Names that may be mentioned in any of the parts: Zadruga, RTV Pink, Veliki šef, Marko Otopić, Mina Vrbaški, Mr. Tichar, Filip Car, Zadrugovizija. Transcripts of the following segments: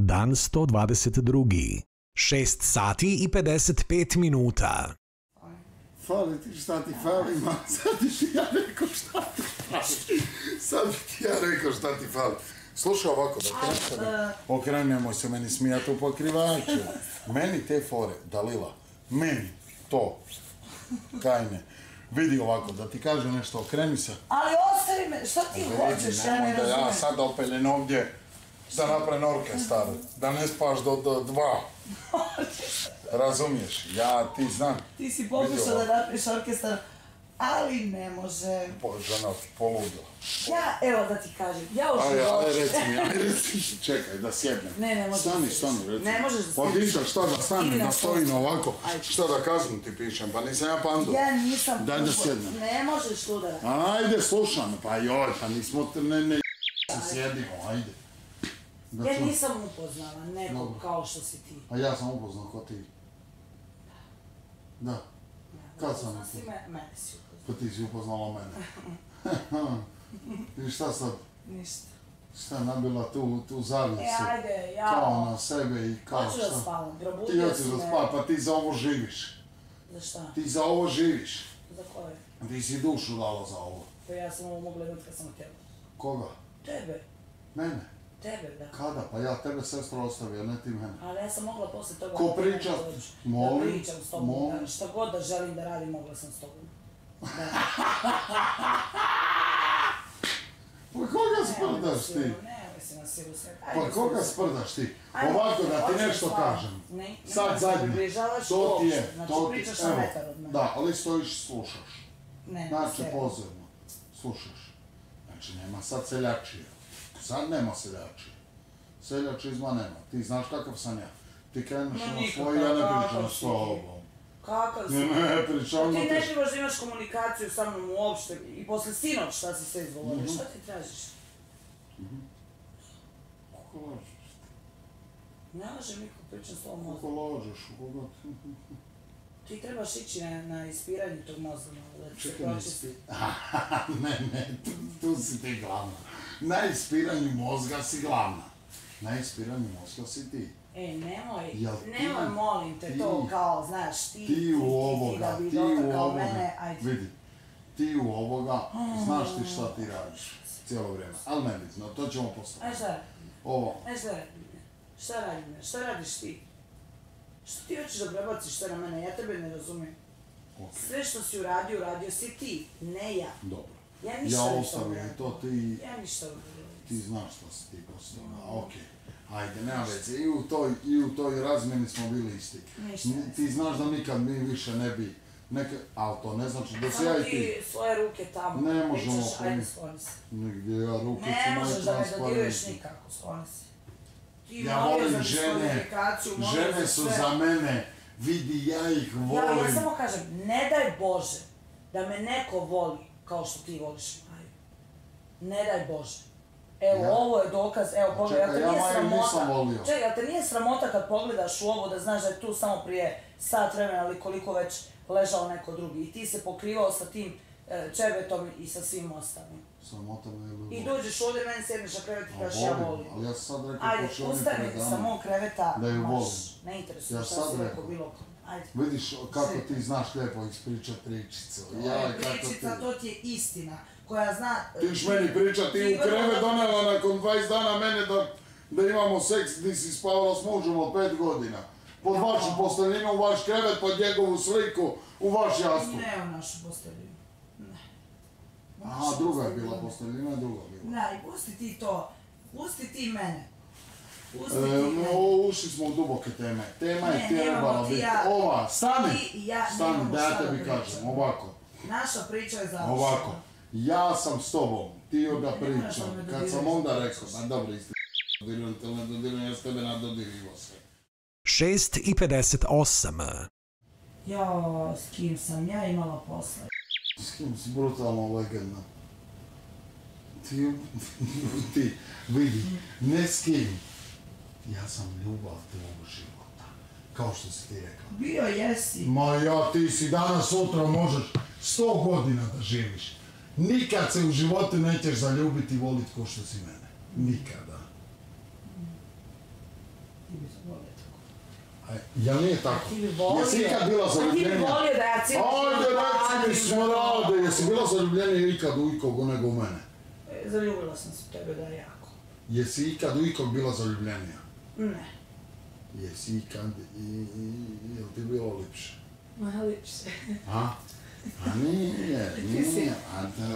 Dan 122. 6 sati i 55 minuta. Fali ti, šta ti fali, ma? Sad ti ja rekao šta ti fali. Slušaj ovako, okrenemo se, meni smijati u pokrivaču. Meni te fore, Dalila, meni to, tajne. Vidi ovako, da ti kažem nešto, okreni se. Ali ostavi me, šta ti hoćeš, ja ne razumijem. Da ja sad opeljem ovdje, da napravim orkestar, da ne spaš do dva. Razumiješ, ja ti znam. Ti si pokušao da napriš orkestar, ali ne može. Žena, poludila. Ja, evo da ti kažem, ja uživao. Ajde, reci mi, čekaj, da sjednem. Ne možeš. Stani, reci. Ne možeš da sjednem. Podišam, šta da stanem, da stojim ovako, šta da kaznu ti pišem, pa nisam ja pandu. Ja nisam pandu. Daj da sjednem. Ne možeš ludara. Ajde, slušam, pa joj, pa nismo, ne sjedimo, ajde. Ja nisam upoznala nekog kao što si ti. A ja sam upoznala kao ti. Da. Kad sam upoznala? Mene si upoznala. Pa ti si upoznala mene. I šta sad? Ništa. Šta je nabila tu zavisu? Ajde, ja... Kao na sebe i kao šta? Hoću da spavam, grobudio si me. Ti hoćeš da spavam, pa ti za ovo živiš. Za šta? Ti za ovo živiš. Za koje? Ti si dušu dala za ovo. Pa ja sam ovo mogla jednog kad sam htjela. Koga? Tebe. Mene? Tebe, da. Kada? Pa ja tebe sestro ostavio, ne ti mene. Ali ja sam mogla poslije toga... Ko pričat? Molim. Da pričam s tobom. Šta god da želim da radim, mogla sam s tobom. Pa koga sprdaš ti? Nemoj si na silu sve. Pa koga sprdaš ti? Ovako da ti nešto kažem. Sad zadnje. To ti je. Znači pričaš na metar od mene. Da, ali stojiš i slušaš. Ne, na sve. Znači pozorno. Slušaš. Znači nema sad seljačije. Sad nema seljači. Seljačizma nema. Ti znaš kakav sam ja. Ti kreneš na svoju, ja ne pričam s tobom. Kakav sam? Ne, pričam na te... Ti ne živaš da imaš komunikaciju sa mnom uopšte i posle sinoć šta si sve izgovorio. Šta ti tražiš? Kako lažeš ti? Ne lažem niko, pričam s tobom mozgom. Kako lažeš? Ti trebaš ići na ispiranje tog mozga. Čekaj, ne ispiranje. Ne, tu si ti glavna. Na ispiranju mozga si glavna. Na ispiranju mozga si ti. Nemoj, molim te, to kao, znaš, ti u ovoga, vidi, ti u ovoga, znaš ti šta ti radiš cijelo vrijeme, ali ne bitno, to ćemo postaviti. Šta radiš ti? Što ti hoćeš da prebaciš to na mene, ja tebe ne razumijem. Sve što si uradio, uradio si ti, ne ja. Dobro. Ja ostavljam to, ti znaš što si ti postavljala, okej. Ajde, nema veze, i u toj razmjeni smo bili isti. Ti znaš da nikad mi više ne bi, ali to ne znači da si ja i ti. Samo ti svoje ruke tamo, ne možemo primiti. Nigdje ja ruke ću najtransparentiti. Ne možeš da me dodiruješ nikako, skloni si. Ja volim žene, žene su za mene, vidi, ja ih volim. Ja samo kažem, ne daj Bože da me neko voli kao što ti voliš Maju. Ne daj Bože. Evo, ovo je dokaz, evo pogledaj, ja te nije sramota. Čekaj, ja te nije sramota kad pogledaš u ovo da znaš da je tu samo prije sat vremena ili koliko već ležao neko drugi. I ti se pokrivao sa tim červetom i sa svim ostalim. Sramota me je ljubav. I dođeš ovdje, meni sedmiš na krevet i kaš ja volim. Ali ja sam sad rekao ko će oni predana. Ajde, ustani sa mog kreveta, maš, ne interesuje šta si rekao bilo kod. Vidiš kako ti znaš lijepo ispričat riječicu. Riječica, to ti je istina koja zna... Ti ćeš meni pričati i u kreve donela nakon 20 dana mene da imamo seks gdje si spavala s mužom od 5 godina. Pod vašu posteljinu, u vaš krevet, pod njegovu sliku, u vaš jastup. Ne u našu posteljinu. Aha, druga je bila posteljina, druga je bila. Da, i pusti ti to, pusti ti mene. Ušli smo u duboke teme. Tema je trebala biti ova. Stani, da ja tebi kažem, ovako. Naša priča je završena. Ovako, ja sam s tobom, ti joj ga pričam. Kad sam onda rekao, na dobro, isti dodirujem te, ne dodirujem, ja s tebe nadodirivo sve. 6:58. Jao, s kim sam ja imala posla? S kim si brutalno legenda? Ti, vidi, ne s kim. Ja sam ljubav tvojeg života, kao što si ti rekao. Bio jesi. Ma ja, ti si danas, sutra možeš 100 godina da živiš. Nikad se u životu nećeš zaljubiti i voliti ko što si mene. Nikada. Ja nije tako. Jesi ikad bila zaljubljenja? A ti bi volio da ja cijelim što radim. Ajde, reci mi smo rade. Jesi bila zaljubljenja ikad u ikog nego u mene? Zaljubila sam se u tebe, da, jako. Jesi ikad u ikog bila zaljubljenja? Ne. Jesi ikad jel ti bilo lipše? Ma, lipše. A? A nije, nije.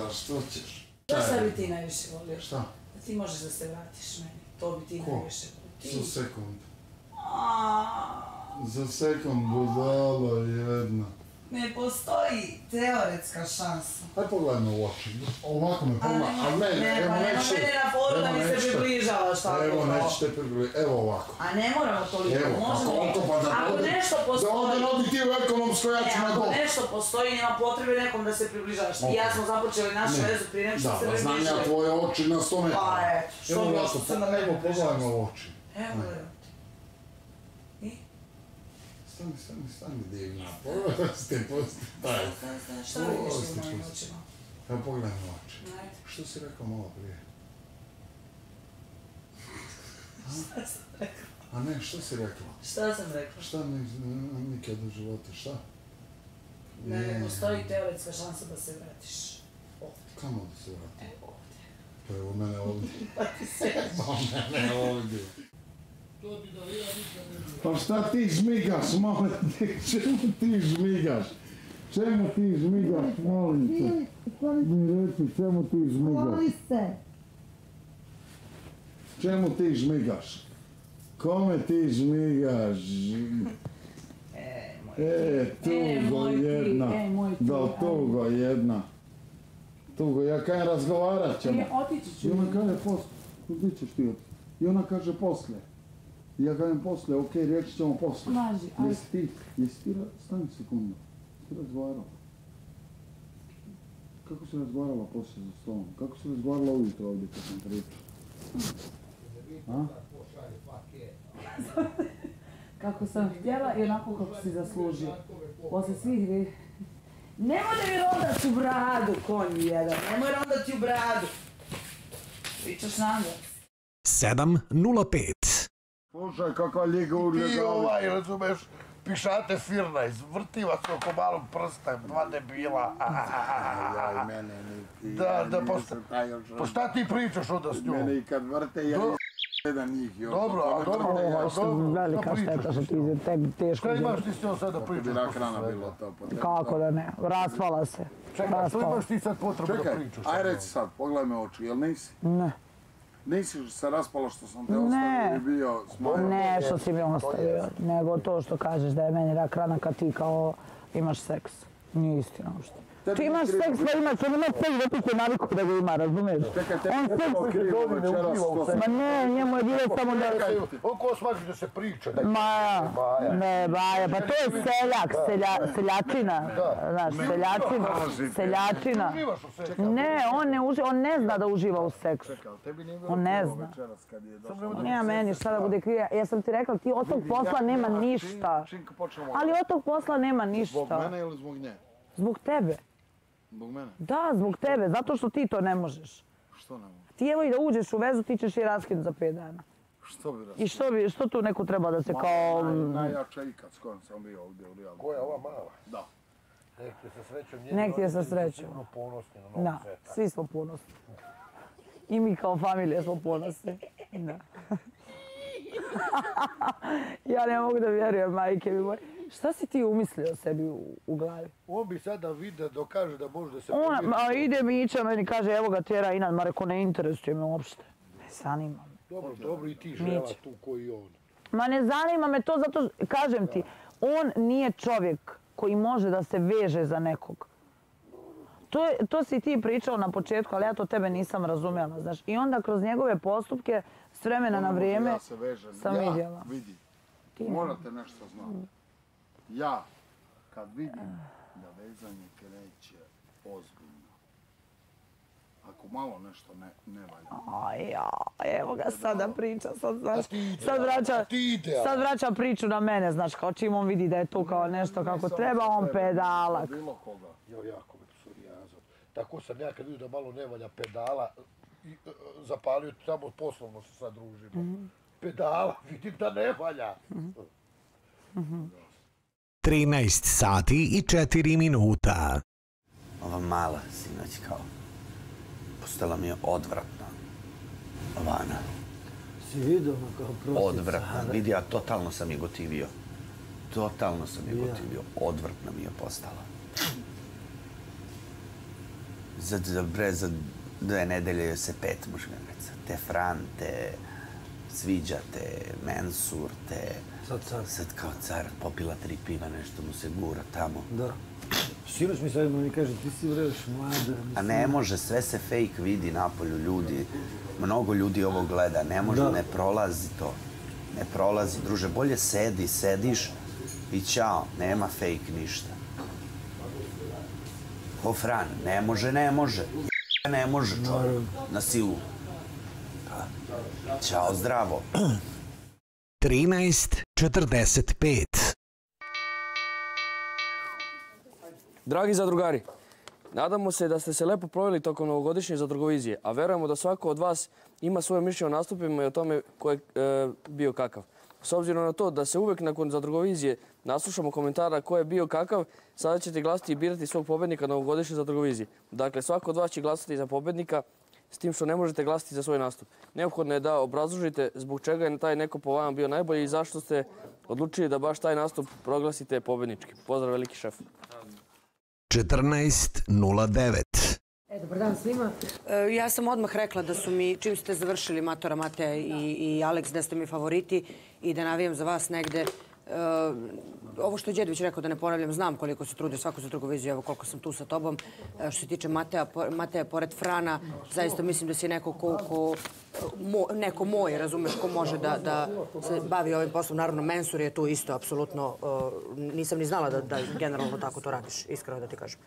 A što ćeš? Šta bi ti najviše volio? Šta? Da ti možeš da se vratiš meni. To bi ti najviše volio. Za sekund. Za sekund, budala jedna. Ne postoji teoretska šansa. Ajde pogledaj me u oči. Ovako me pogledaj. Nema mene na foru da mi se približava šta. Evo, neću te približava. Evo ovako. A ne moramo toliko. Ako nešto postoji... Da onda nodi ti u ekonomsko, ja ću na dolu. Ako nešto postoji, nema potrebe nekom da se približavaš. I ja smo započeli našu vezu prije nešto se približava. Da, znam ja tvoje oči na 100 metra. Pa eto. Evo ovako, pogledaj me u oči. Evo, evo. Stani divna, posti, taj. Šta vidiš u mojim očima? Evo pogledaj na oči. Što si rekao malo prije? Šta sam rekla? A ne, što si rekla? Šta sam rekla? Šta nikad u životu, šta? Ne, postoji teoretska šansa da se vratiš ovdje. Kamo da se vrati? Evo ovdje. To je u mene ovdje. Pa ti sjeći. Pa u mene ovdje. Pa šta ti žmigaš, molim te, čemu ti žmigaš? Čemu ti žmigaš, molim te? Mi reci, čemu ti žmigaš? Hvali se! Čemu ti žmigaš? Kome ti žmigaš? Tugo jedna. Tugo, ja kajem razgovarat ćemo. Otići ću. I ona kaže posle, gdje ćeš ti otići? I ona kaže posle. Ja kajem posle, okej, reći ćemo posle. Laži, ali... Jesi ti, stani sekundu, jesi ti razgovarala? Kako si razgovarala posle za stolom? Kako si razgovarala ujutro ovdje kad sam pričao? A? Kako sam htjela i onako kako si zaslužio. Posle svih vi... Nemoj da mi rondat u bradu, konj jedan, nemoj rondat u bradu. Pričaš nam ga. 7:05. Slušaj kakva ljiga ugleda. Ti ovaj, razumeš, pišate firna, izvrtiva se oko malog prsta, dva debila. Ja i mene, ni ti. Da, pa šta ti pričaš onda s njom? Mene i kad vrte, ja jedan njih. Dobro. Velika šteta što ti tebi teško. Šta imaš ti s njom sada pričaš? Kako da ne, raspala se. Čekaj, što imaš ti sad potrebu da pričaš? Čekaj, aj reci sad, pogledaj me oči, jel nisi? Ne. Nisi se raspala što sam te ostavio i bio s mojom? Ne, što si mi ostavio, nego to što kažeš da je meni rak rana kad ti kao imaš seks. Nije istina uopšte. Ti imaš seks pa imaš, on ima seks zato što je naviku da ga ima, razumiješ? Čekaj, tebi je trebao krivo večeras to seks. Ma ne, njemu je bilo samo da... Oko smađu da se priča. Maja, ne, Baja, pa to je seljak, seljačina. Znaš, seljačina. Ne, on ne zna da uživa u seksu. On ne zna. On nema meni šta da bude krivo. Ja sam ti rekla, ti od tog posla nema ništa. Ali od tog posla nema ništa. Zbog mene ili zbog nje? Zbog tebe. Zbog mene? Da, zbog tebe, zato što ti to ne možeš. Što ne možeš? Ti evo i da uđeš u vezu, ti ćeš i raskinu za 5 dana. Što bi raskinu? I što tu neko treba da se kao... Najjača ikad s kojom sam bio ovdje u Rijalu. Koja ova mala? Da. Nek ti je sa srećom njeni. Nek ti je sa srećom. Svi smo ponosni na novu sveta. Da, svi smo ponosni. I mi kao familija smo ponosni. Da. Ja ne mogu da vjerujem, majke mi moje. Šta si ti umislio sebi u glavi? On bi sada vidio da kaže da može da se pobjeri. A ide Mića meni kaže evo ga tjera Inan, ma reko ne interesuje me uopšte. Ne zanima me. Dobro i ti žela tu koji on. Ma ne zanima me to zato, kažem ti, on nije čovjek koji može da se veže za nekog. To si ti pričao na početku, ali ja to tebe nisam razumjela, znaš. I onda kroz njegove postupke s vremena na vrijeme sam vidjela. Ja, vidi, morate nešto znati. Ja, kad vidim da vezanje kreće ozbiljno, ako malo nešto ne valja... Evo ga sada priča, sad vraća priču na mene, znaš, kao čim on vidi da je tu kao nešto kako treba, on pedalak. Bilo koga, joj jako me tu surijazao. Tako sam ja kad vidio da malo ne valja pedala, zapalio tamo poslovno se sad družimo. Pedala, vidim da ne valja. 13 sati i 4 minuta. Ova mala sinoć kao postala mi je odvratna. Ovana. Si vidio ono kao protiv? Odvratna. Vidi, ja totalno sam je gotivio. Totalno sam je gotivio. Odvratna mi je postala. Za 2 nedelje se 5 muškaraca. Te Fran, te Sviđa, te Mensur, te... Sad car. Sad kao car, popila 3 piva, nešto mu se gura tamo. Da. Sinoć mi sad mi kaže, ti si vreš mlada. A ne može, sve se fake vidi napolju ljudi. Mnogo ljudi ovo gleda, ne može, ne prolazi to. Ne prolazi, druže, bolje sediš i ćao, nema fake ništa. Ko Fran, ne može. Ne može čovjek, na silu. Ćao, zdravo. 13:45. Dragi zadrugari, nadamo se da ste se lepo proveli tokom novogodišnje zadrugovizije, a verujemo da svako od vas ima svoje mišljenje o nastupima i o tome ko je bio kakav. S obzirom na to da se uvek nakon zadrugovizije naslušamo komentara ko je bio kakav, sada ćete glasiti i birati svog pobednika novogodišnje zadrugovizije. Dakle, svako od vas će glasati za pobednika, s tim što ne možete glasiti za svoj nastup. Neophodno je da obrazložite zbog čega je taj neko po vama bio najbolji i zašto ste odlučili da baš taj nastup proglasite pobednički. Pozdrav, veliki šef. 14:09. Dobar dan svima. Ja sam odmah rekla da su mi, čim ste završili Matora Mateja i Aleks, da ste mi favoriti i da navijam za vas negde. Ovo što je Đedović rekao, da ne ponavljam, znam koliko se trudio svaku zadrugoviziju, evo koliko sam tu sa tobom. Što se tiče Mateja, pored Frana, zaista mislim da si neko moj, razumeš, ko može da se bavi ovim poslom. Naravno, Mensur je tu isto, apsolutno. Nisam ni znala da generalno tako to radiš, iskreno da ti kažem.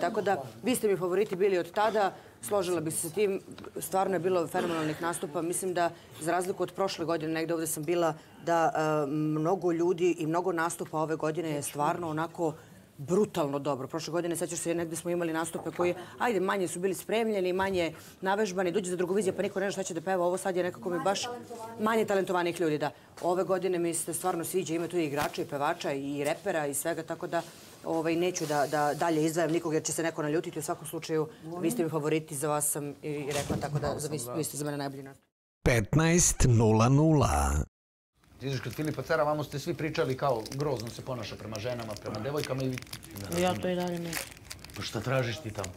Tako da, vi ste mi favoriti bili od tada, složila bih se s tim, stvarno je bilo fenomenalnih nastupa. Mislim da, za razliku od prošle godine, negde ovde sam bila, da mnogo ljudi i mnogo nastupa ove godine je stvarno onako brutalno dobro. Prošle godine, sećaš se, negde smo imali nastupe koji, ajde, manje su bili spremljeni, manje navežbani, dođe zadrugovizija pa niko ne zna šta će da peva, ovo sad je nekako mi baš manje talentovanih ljudi, da. Ove godine mi se stvarno sviđa, ima tu i igrača i pevača i repera i svega, tako da neću da dalje izdvajam nikog jer će se neko naljutiti. U svakom slučaju, vi ste mi favoriti, za vas sam i rekla, tako da vi ste za mene najbolji nastup. 15:00. Ti znaš, kad Filipa cara, vamo ste svi pričali kao grozno se ponaša prema ženama, prema devojkama i... Ja to i dalje mislim. Pa šta tražiš ti tamo?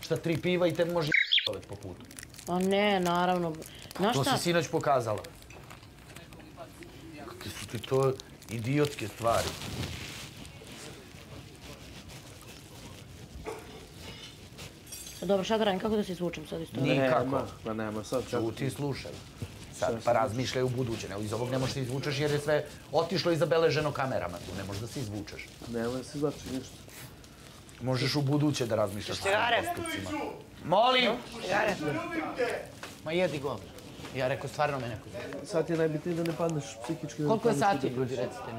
Šta, 3 piva i te može i***ovati po putu? Pa ne, naravno. To si sinoć pokazala. Kakve su ti to idiotske stvari. Dobro, šta da radim? Kako da se izvučem sad iz toga? Nikako. Pa nema, sad čak... Čuti i slušaj. Sad pa razmišljaj u buduće. Iz ovog ne možeš se izvučeš jer je sve otišlo i zabeleženo kamerama tu. Ne možeš da se izvučeš. Ne možeš se izvučeš ništa. Možeš u buduće da razmišljaš s ovim postupcima. Molim! Jare! Ma jedi govno. Ja rekao, stvarno me neko zna. Sad je najbitnije da ne padneš psihički... Koliko je sati, ljudi, recite mi?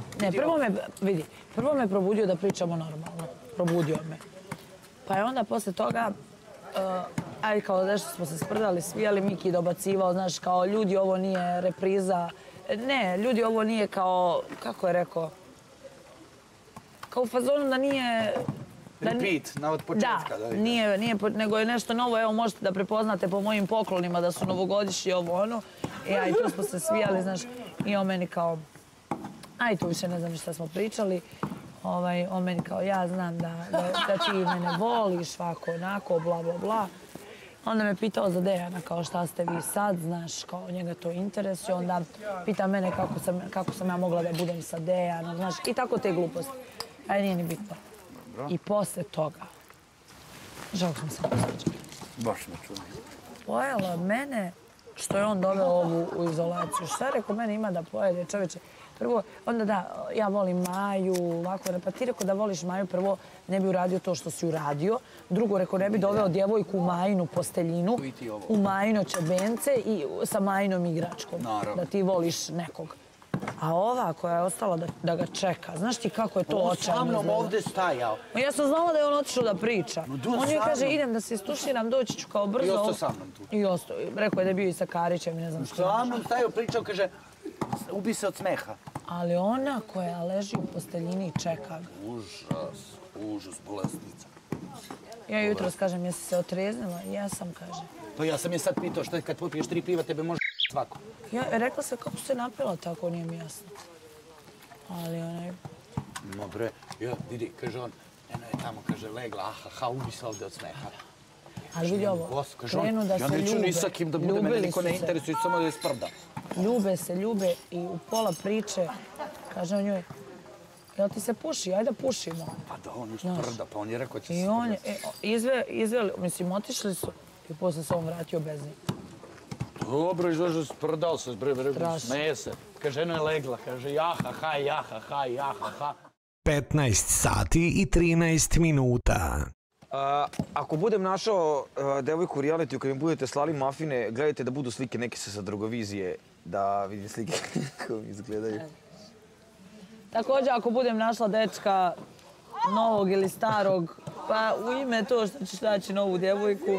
Ne, prvo me probudio da pričamo normalno. Probudio me. Pa je onda posle toga, ajde kao nešto smo se sprdali, svijali, Miki dobacivao, znaš, kao ljudi ovo nije repriza. Ne, ljudi ovo nije kao, kako je rekao, kao u fazonu da nije... Repeat, na od početka. Da, nije, nego je nešto novo, evo možete da prepoznate po mojim poklonima da su novogodišnji ovo ono. I aj, tu smo se svijali, znaš, i o meni kao... Aj, tu više ne znam šta smo pričali. O meni kao, ja znam da ti mene voliš, ovako, onako, bla, bla, bla. Onda me pitao za Dejana, kao šta ste vi sad, znaš, kao njega to interesuje. Onda pita mene kako sam ja mogla da budem sa Dejanom, znaš, i tako te gluposti. Aj, nije ni bitno. I posle toga, žao sam se posveđala. Baš me čuo. Pojela mene što je on doveo ovu u izolaciju. Šta je rekao, mene ima da pojede, čoveče. Prvo, onda da, ja volim Maju, ovako, pa ti rekao da voliš Maju, prvo ne bi uradio to što si uradio, drugo, rekao, ne bi doveo djevojku u Majinu posteljinu, u Majino čebence i sa Majinom igračkom, da ti voliš nekog. A ova koja je ostala da ga čeka, znaš ti kako je to očajno? On sa mnom ovdje stajao. Ja sam znala da je on otišao da priča. On joj kaže, idem da se istuširam, doći ću kao brzo. I ostao sa mnom tu. I ostao. Rekao je da je bio i sa Karićem, ne znam što. Sa mnom stajao, pričao, kaže, ubi se od smeha. Ali ona koja leži u posteljini i čeka ga. Užas, užas, bolesnica. Ja jutro kažem, jesi se otreznila? Ja sam, kaže. Pa ja sam je sad pitao, šta kad popiješ 3 piva, tebe može svako. Ja, rekla sam kako se napila tako, nije mi jasno. Ali onaj... No bre, ja, vidi, kaže on, eno je tamo, kaže, legla, ahaha, ubi se ovdje od smeha. Ali vidi ovo, krenu da se ljube. Ja neću ni sa kim da bude, mene niko ne interesuje, samo da je sprda. Ljube se, ljube i u pola priče, kaže on njoj, jel ti se puši, ajde pušimo. Pa da, on je sprda, pa on je rekao će se... I on je, izveli, mislim, otišli su i posle se on vratio bez njih. Dobro, izlažu, sprdao se, smeje se. Kaže, žena je legla, kaže, jahaha, jahaha, jahaha. 15 sati i 13 minuta. Ako budem našao devojku u realitiju, kada mi budete slali mafine, gledajte da budu slike neke sa Zadrugovizije, da vidim slike kako mi izgledaju. Također, ako budem našla dečka novog ili starog, pa u ime to što ćeš daći novu djevojku,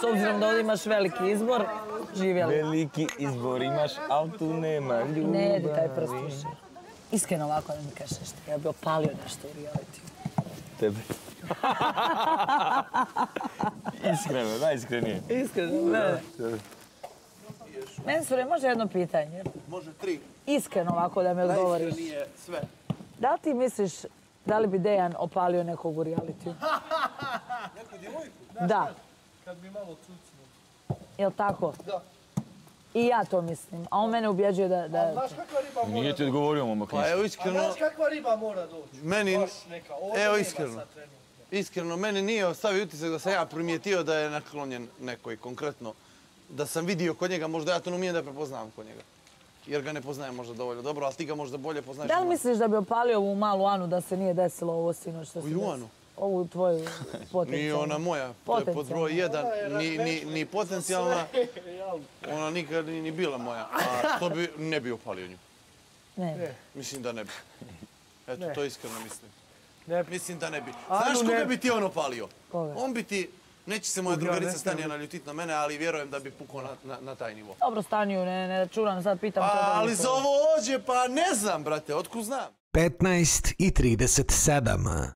s obzirom da ovdje imaš veliki izbor, živjeli. Veliki izbor imaš, ali tu nema ljubavi. Ne jedi taj prst više. Iskreno ovako ne mi kažeš što, ja bi opalio nešto u realitiju. Tebe. Iskreno, najiskrenije. Iskreno, ne. Mensure, može jedno pitanje? Može 3. Iskreno ovako da mi odgovoriš. Najiskrenije sve. Da li ti misliš da li bi Dejan opalio nekog u realitiju? Neku djevojku? Da. Kad bi malo cucnuo. Jel' tako? Da. I ja to mislim, a on mene ubjeđuje da... A znaš kakva riba mora doći? Nije ti odgovorio, momak. Pa evo iskreno... A znaš kakva riba mora doći? Meni... Evo iskreno. Iskreno, meni nije ostavio utisak da sam ja primijetio da je naklonjen nekoj, konkretno. Da sam vidio kod njega, možda ja to umijem da prepoznavam kod njega. Jer ga ne poznajem možda dovoljno dobro, ali ti ga možda bolje poznaš. Da li misliš da bi opalio ovu malu Anu da se nije desilo ovo sinoć što se desilo? Ovu tvoju potencijalnu. Nije ona moja, to je pod broj 1, ni potencijalna, ona nikad ni bila moja. A to bi, ne bi opalio nju. Ne. Mislim da ne bi. Eto, to iskreno mislim. Mislim da ne bi. Znaš koga bi ti on opalio? On bi ti, neće se moja drugarica Stanija naljutit na mene, ali vjerujem da bi pukao na taj nivo. Dobro, Staniju, ne računam, sad pitam to da li... Ali za ovo ođe, pa ne znam, brate, otkud znam. 15 i 37.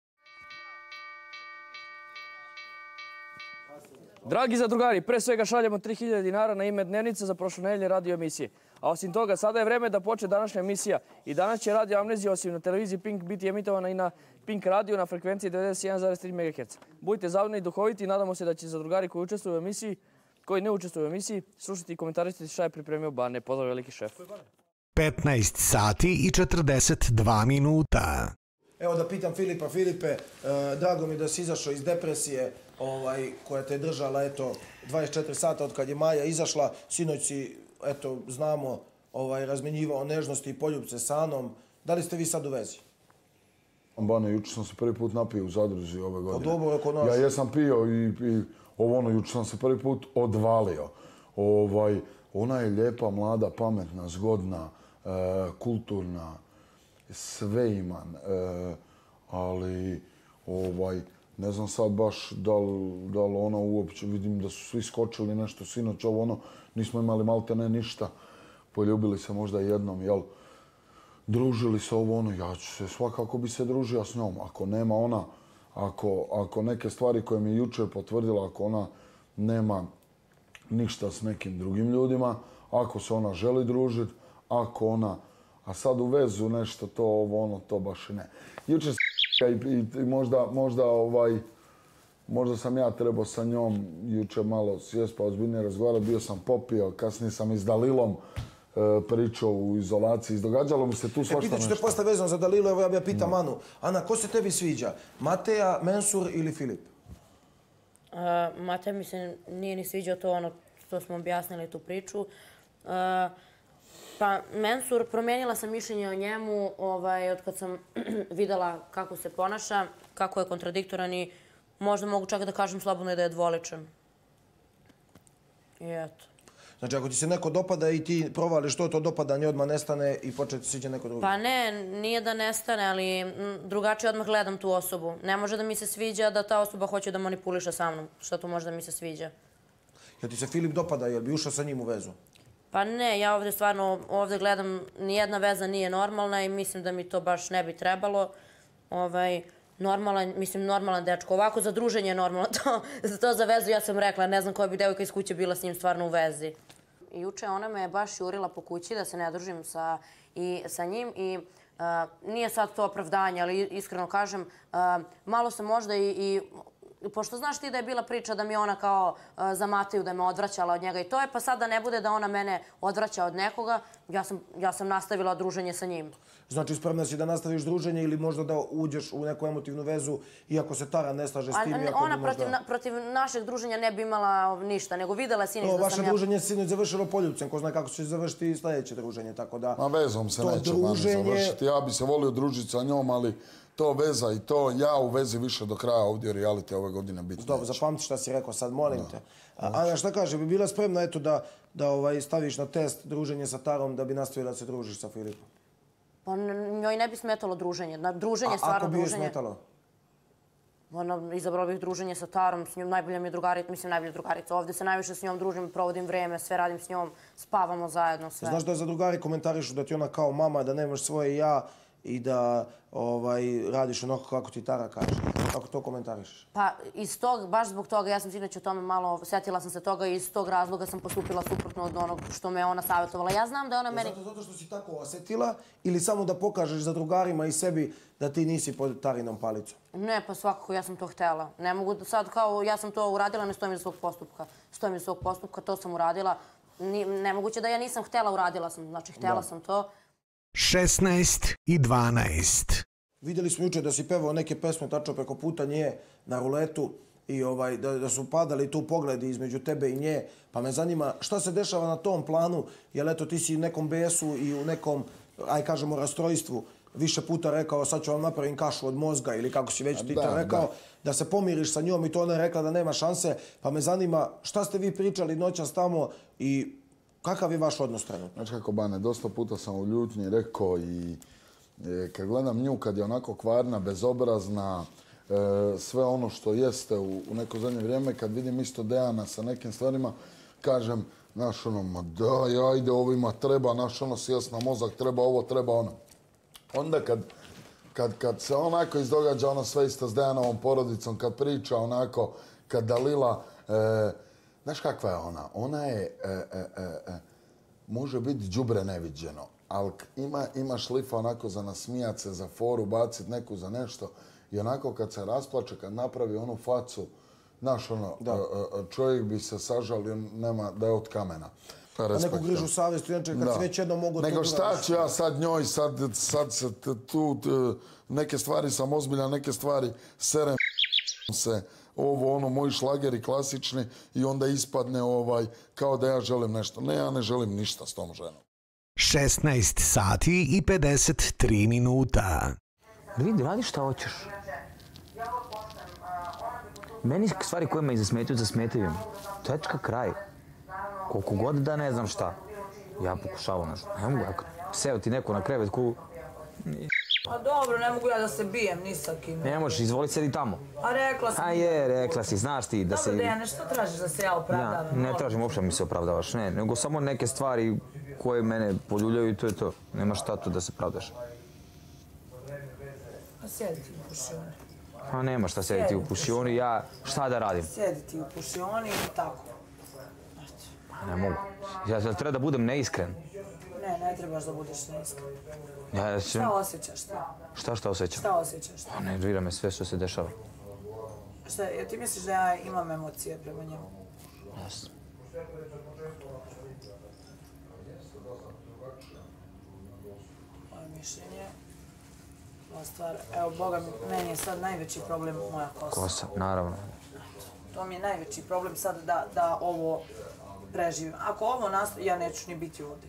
Dragi zadrugari, pre svega šaljemo 3000 dinara na ime dnevnice za prošlonedeljne radio emisije. A osim toga, sada je vreme da počne današnja emisija i danas će Radio Amnezija osim na televiziji Pink biti emitovana i na Pink radiju na frekvenciji 91,3 MHz. Budite zavodni i duhoviti i nadamo se da će zadrugari koji učestvuju u emisiji, koji ne učestvuju u emisiji, slušati i komentarisati šta je pripremio Bane. Pozdrav veliki šef. 15 sati i 42 minuta. Evo da pitam Filipa. Filipe, drago mi da si izašao iz depresije koja te je držala 24 sata od kad je Maja izašla. Sinoć si, eto, znamo, razmenjivao nežnosti i poljubce sa Anom. Da li ste vi sad u vezi? Bane, juče sam se prvi put napio u Zadruzi ove godine. Pa dobro, ako naš... Ja jesam pio i juče sam se prvi put odvalio. Ona je lijepa, mlada, pametna, zgodna, kulturna. Sve imam, ali ne znam sad baš da li ona uopće, vidim da su svi skočili nešto sinoć, nismo imali malte ne ništa, poljubili se možda jednom, jel, družili se ja ću se svakako bi se družio s njom, ako nema ona, ako neke stvari koje mi je jučer potvrdila, ako ona nema ništa s nekim drugim ljudima, ako se ona želi družiti, ako ona... A sad u vezu nešto to, to baš ne. Juče se i možda sam ja trebao sa njom juče malo sjest pa ozbiljnije razgovarao, bio sam popio, kasnije sam i s Dalilom pričao u izolaciji, izdogađalo mu se tu svašta nešto. Pitaću te posta vezano za Dalilu, evo ja bi ja pitam Anu. Ana, ko se tebi sviđa? Mateja, Mensur ili Filip? Mateja mi se nije ni sviđao to ono što smo objasnili tu priču. Pa, Mensur, promenila sam mišljenje o njemu od kad sam videla kako se ponaša, kako je kontradiktoran i možda mogu čak da kažem slobodno i da je dvoličan. I eto. Znači, ako ti se neko dopada i ti provališ to dopadanje, odmah nestane i počne ti sviđa neko drugi? Pa ne, nije da nestane, ali drugačije odmah gledam tu osobu. Ne može da mi se sviđa da ta osoba hoće da manipuliša sa mnom. Šta tu može da mi se sviđa? Jel ti se Filip dopada, jel bi ušao sa njim u vezu? Pa ne, ja ovdje stvarno, ovdje gledam, nijedna veza nije normalna i mislim da mi to baš ne bi trebalo. Normalan dečko, ovako za druženje je normalno, to za vezu ja sam rekla, ne znam koja bi devojka iz kuće bila s njim stvarno u vezi. Juče ona me baš jurila po kući da se ne družim sa njim i nije sad to opravdanje, ali iskreno kažem, malo sam možda i... Pošto znaš ti da je bila priča da mi ona kao za Mateju da me odvraćala od njega i to je, pa sad da ne bude da ona mene odvraća od nekoga, ja sam nastavila druženje sa njim. Znači, spremna si da nastaviš druženje ili možda da uđeš u neku emotivnu vezu iako se Tara ne slaže s tim? Ona protiv našeg druženja ne bi imala ništa, nego videla sinoć da sam ja... Vaše druženje sinoć završilo poljubcem, ko zna kako će završiti i sljedeće druženje, tako da... Ma vezom se neće završiti, ja bi se volio družiti sa njom, ali... To veza i to, ja u vezi više do kraja ovdje realite ove godine bitno. Dobro, zapamti šta si rekao sad, molim te. Ana, šta kaže, bi bila spremna eto da staviš na test druženje sa Tarom da bi nastavila da se družiš sa Filipom? Pa njoj ne bi smetalo druženje. Druženje, stvarno druženje. A ako bi joj smetalo? Izabrala bih druženje sa Tarom, s njom najbolja mi je drugarica, mislim najbolja drugarica. Ovdje se najviše s njom družim, provodim vreme, sve radim s njom, spavamo zajedno, sve. Znaš da za drugari komentarišu da ti ona kao mama, da nemaš svoje ja i da radiš onako kako ti Tara kaže. Kako to komentariš? Pa, iz tog, baš zbog toga, ja sam sinoć o tome malo, sjetila sam se toga i iz tog razloga sam postupila suprotno od onog što me ona savjetovala. Ja znam da je ona meni... Zato što si tako osjetila ili samo da pokažeš za drugarima i sebi da ti nisi pod Tarinom palicom? Ne, pa svakako ja sam to htjela. Ne mogu sad kao ja sam to uradila, ne stojim iz svog postupka. Stojim iz svog postupka, to sam uradila. Nemoguće da ja nisam htjela, uradila sam. Znači, htjela sam to. 16 i 12. Vidjeli smo juče da si pevao neke pesme tačno preko puta nje na ruletu i da su padali tu pogledi između tebe i nje. Pa me zanima šta se dešava na tom planu, jer eto ti si u nekom besu i u nekom, aj kažemo, rastrojstvu više puta rekao sad ću vam napraviti kašu od mozga ili kako si već ti to rekao, da se pomiriš sa njom i to ona je rekla da nema šanse. Pa me zanima šta ste vi pričali noćas tamo i... Kakav je vaš odnos trenutno? Znači kako, Bane, dosta puta sam u ljutnji rekao i kad gledam nju, kad je onako kvarna, bezobrazna, sve ono što jeste u neko zadnje vrijeme, kad vidim isto Dejana sa nekim stvarima, kažem, znaš ono, ma daj, ajde, ovima treba, znaš ono, sjasna mozak, treba ovo, treba ono. Onda kad se onako izdogađa ono sve isto s Dejanovom porodicom, kad priča onako, kad Dalila... Znaš kakva je ona? Ona je, može biti đubre neviđeno, ali ima šlifa onako za nasmijat se, za foru, bacit neku za nešto i onako kad se rasplače, kad napravi onu facu, znaš ono, čovjek bi se sažalio, nema da je od kamena. A neku grižu savjest, inače kad sve će jedno mogu... Nego šta ću ja sad njoj, sad se tu, neke stvari sam ozbiljan, neke stvari serem se... ovo, ono, moji šlageri klasični i onda ispadne kao da ja želim nešto. Ne, ja ne želim ništa s tom ženom. 16 sati i 53 minuta. Vidi, radi šta hoćeš. Meni stvari koje me zasmetaju, zasmetaju. Tečka, kraj. Koliko god da ne znam šta. Ja pokušavam nešto. Ne mogu, ako seo ti neko na krevetku... Pa dobro, ne mogu ja da se bijem, nisakim. Ne možeš, izvoli sedi tamo. A rekla si. A je, rekla si, znaš ti da se... Dobro, Dejane, što tražiš da se ja opravdavam? Ne tražim, uopšte mi se opravdavaš, ne. Nego samo neke stvari koje mene poljuljaju i to je to. Nema šta tu da se pravdaš. A sjedi ti u pušioni. A nema šta sjedi ti u pušioni, ja šta da radim? Sjedi ti u pušioni i tako. Ne mogu. Ja treba da budem neiskren. Ne, ne trebaš da budeš neiskren. Šta osjećaš ti? Šta osjećam? Šta osjećaš ti? Pa ne, nervira me sve što se dešava. Šta, jel ti misliš da ja imam emocije prema njemu? Jasno. Moje mišljenje... Moja stvar... Evo, Boga, meni je sad najveći problem moja kosa. Kosa, naravno. To mi je najveći problem sad da ovo... preživim. Ako ovo nastavi, ja neću ni biti ovdje.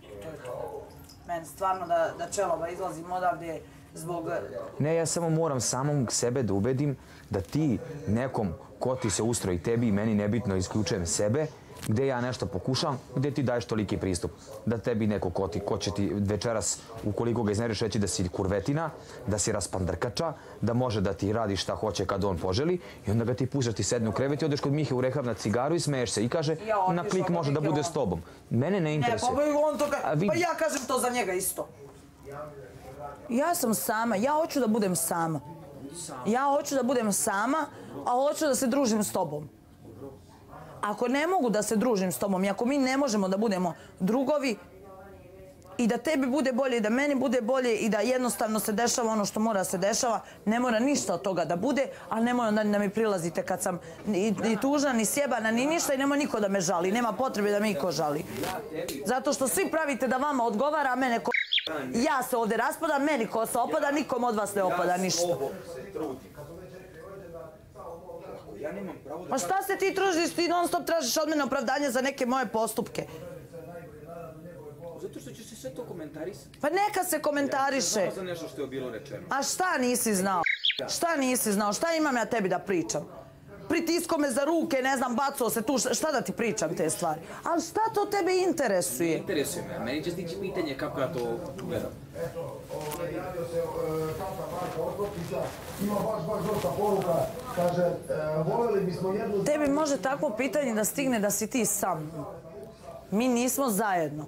To je to. Meni stvarno da čeloba izlazim odavde zbog... Ne, ja samo moram samom sebe da ubedim da ti nekom ko ti se ustroji tebi i meni nebitno isključujem sebe, gde ja nešto pokušam, gde ti daješ toliki pristup. Da tebi neko koti, ko će ti večeras, ukoliko ga izneriš, reći da si kurvetina, da si raspandrkača, da može da ti radi šta hoće kad on poželi i onda ga ti pušaš, ti sedne u krevet i odeš kod Mihe u rehav na cigaru i smeješ se i kaže na klik može da bude s tobom. Mene ne interesuje. Ne, pa on to kaže, pa ja kažem to za njega isto. Ja sam sama, ja hoću da budem sama. Ja hoću da budem sama, a hoću da se družim s tobom. Ako ne mogu da se družim s tobom i ako mi ne možemo da budemo drugovi i da tebi bude bolje i da meni bude bolje i da jednostavno se dešava ono što mora se dešava, ne mora ništa od toga da bude, ali nemoj onda da mi prilazite kad sam ni tužna, ni sjebana, ni ništa i nemoj niko da me žali, nema potrebe da me niko žali. Zato što svi pravite da vama odgovara, a mene ko... Ja se ovdje raspadam, meni ko se opada, nikom od vas ne opada ništa. Pa šta se ti trudiš, ti non stop tražiš od mene opravdanje za neke moje postupke? Zato što će se sve to komentarisati. Pa neka se komentariše. Ja nisam znao za nešto što je bilo rečeno. A šta nisi znao? Šta nisi znao? Šta imam ja tebi da pričam? Pritisko me za ruke, ne znam, bacao se tu, šta da ti pričam te stvari? Ali šta to tebe interesuje? Ne interesuje me, meni će stići pitanje kako ja to gledam. Eto, javio se tata Marka Otopića, ima baš dosta poruka, kaže, voleli bismo jednu... Tebi može takvo pitanje da stigne da si ti sam. Mi nismo zajedno.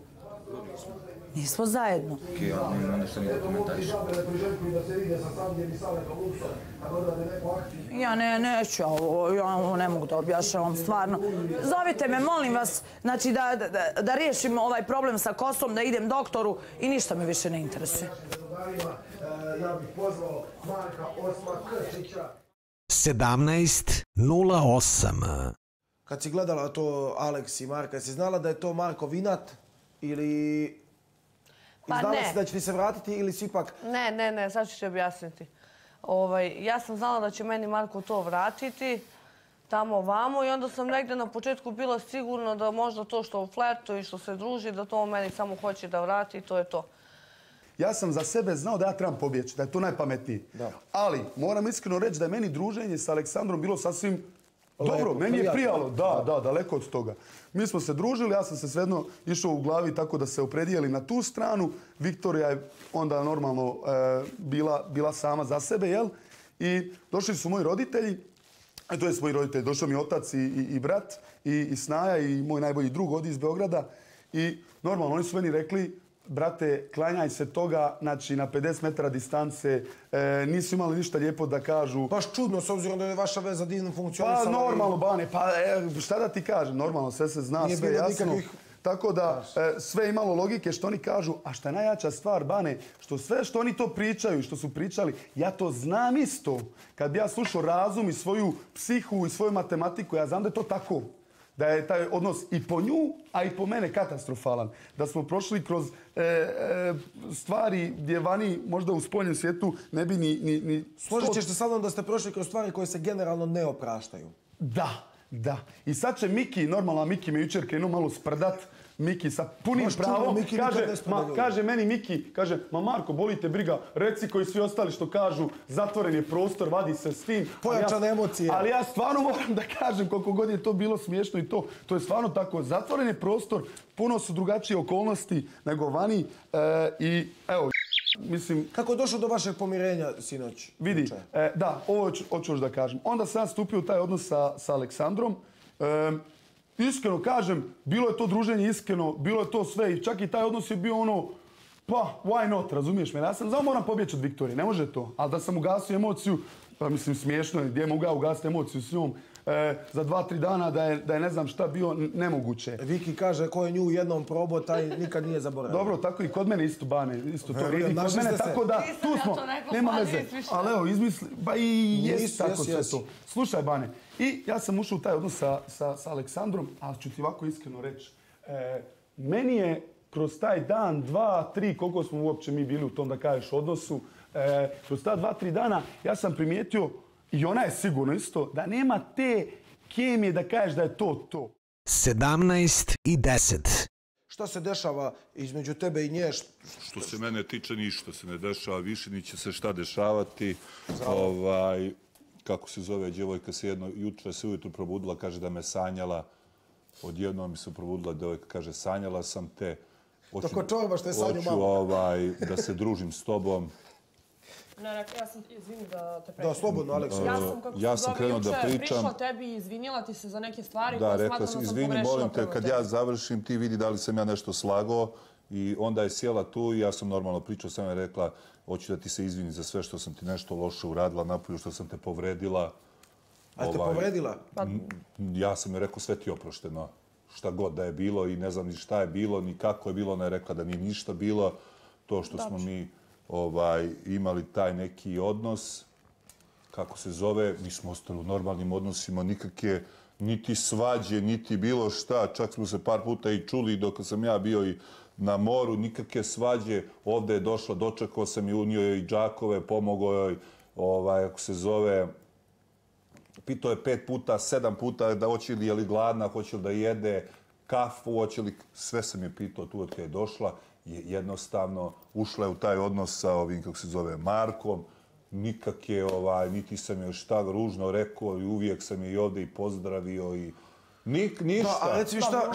Nismo zajedno. Okej, ali nema nešto nije da komentariš. Ja neću, ja ne mogu da objašnjavam stvarno. Zovite me, molim vas, znači da riješim ovaj problem sa kosom, da idem doktoru i ništa me više ne interesuje. Ja bih pozvao Marka Osma Krčića. 17:08. Kad si gledala to, Aleks i Marka, si znala da je to Markov inat ili... Pa ne. Znala si da će ti se vratiti ili si ipak... Ne, sad ću ti objasniti. Ja sam znala da će meni Marko to vratiti, tamo vamo, i onda sam negde na početku bila sigurna da možda to što flertuje i što se druži, da to meni samo hoće da vrati i to je to. Ja sam za sebe znao da ja trebam pobjeći, da je to najpametniji. Ali moram iskreno reći da je meni druženje sa Aleksandrom bilo sasvim... Dobro, meni je prijalo, da, daleko od toga. Mi smo se družili, ja sam se svejedno išao u glavi tako da se opredijeli na tu stranu. Viktorija je onda normalno bila sama za sebe, jel? I došli su moji roditelji, to je moji roditelji, došao mi otac i brat, i snaja, i moj najbolji drug odi iz Beograda. I normalno, oni su meni rekli, brate, klanjaj se toga, znači na 50 metara distance, nisu imali ništa lijepo da kažu. Baš čudno, s obzirom da je vaša veza divno funkcionisala. Pa normalno, Bane, pa šta da ti kažem, normalno, sve se zna, sve jasno. Tako da sve imalo logike što oni kažu, a šta je najjača stvar, Bane, što sve što oni to pričaju, što su pričali, ja to znam isto. Kad bi ja slušao razum i svoju psihu i svoju matematiku, ja znam da je to tako. Da je taj odnos i po nju, a i po mene katastrofalan. Da smo prošli kroz stvari gdje vani, možda u spoljnom svijetu, ne bi ni... Složit ćeš se sa mnom da ste prošli kroz stvari koje se generalno ne opraštaju. Da. I sad će Miki, normalno, Miki me jučer krenuo malo sprdat, Miki sa punim pravom, kaže meni Miki, kaže, ma Marko, boli te briga, reci koji svi ostali što kažu, zatvoren je prostor, vadi se s tim. Pojačane emocije. Ali ja stvarno moram da kažem, koliko god je to bilo smiješno i to je stvarno tako, zatvoren je prostor, puno su drugačije okolnosti nego vani i evo, mislim... Kako je došlo do vašeg pomirenja, sinoć? Vidi, da, ovo hoću još da kažem. Onda sam stupio u taj odnos sa Aleksandrom. Iskreno kažem, bilo je to druženje iskreno, bilo je to sve i čak i taj odnos je bio ono, pa, why not, razumiješ me? Ja sam znao moram pobjeći od Viktorije, ne može to. Ali da sam ugasio emociju, pa mislim smiješno je, gdje mogu ja ugasiti emociju s njom, za 2-3 dana da je ne znam šta bio nemoguće. Viki kaže ko je nju jednom probao, taj nikad nije zaboravio. Dobro, tako i kod mene isto, Bane, isto to vidi. Kod mene tako da, tu smo, nema veze. Ali evo, izmisli, ba i jes tako sve to. Slušaj, Bane, i ja sam ušao u taj odnos sa Aleksandrom, ali ću ti ovako iskreno reći. Meni je kroz taj dan, 2-3, koliko smo uopće mi bili u tom da kažeš odnosu, kroz ta 2-3 dana ja sam primijetio i ona je sigurno isto, da nema te kemije da kažeš da je to to. 17:10. Šta se dešava između tebe i nje? Što se mene tiče, ništa se ne dešava više, niće se šta dešavati. Kako se zove djevojka, se jedno jutro se ujutro probudila, kaže da me sanjala. Odjedno mi se probudila djevojka, kaže sanjala sam te. Tako čovjeva što je sanju mamu. Hoću da se družim s tobom. Ja sam, izvini da te pređem. Da, slobodno, Aleksa. Ja sam krenuo da pričam. Prišla tebi i izvinila ti se za neke stvari koje smatram da sam pogrešila. Izvini, molim te, kad ja završim, ti vidi da li sam ja nešto slagao. I onda je sjela tu i ja sam normalno pričao. Sam je rekla, hoću da ti se izvini za sve što sam ti nešto loše uradila, napolju što sam te povredila. A te povredila? Ja sam joj rekao, sve ti oprošteno. Šta god da je bilo i ne znam ni šta je bilo, ni kako je bilo. Ona je rekla da nije ništa bilo. To što smo mi imali taj neki odnos, kako se zove, mi smo ostali u normalnim odnosima, nikakve niti svađe, niti bilo šta. Čak smo se par puta i čuli dok sam ja bio i na moru, nikakve svađe. Ovdje je došla, dočekao sam i unio joj džakove, pomogao joj, kako se zove, pitao je 5 puta, 7 puta da hoće li je li gladna, hoće li da jede kafu, hoće li... Sve sam je pitao tu od kada je došla. Jednostavno ušla je u taj odnos sa ovim, kako se zove, Markom. Nikak je, niti sam joj šta ružno rekao i uvijek sam je i ovdje i pozdravio i... Ništa. A reci mi šta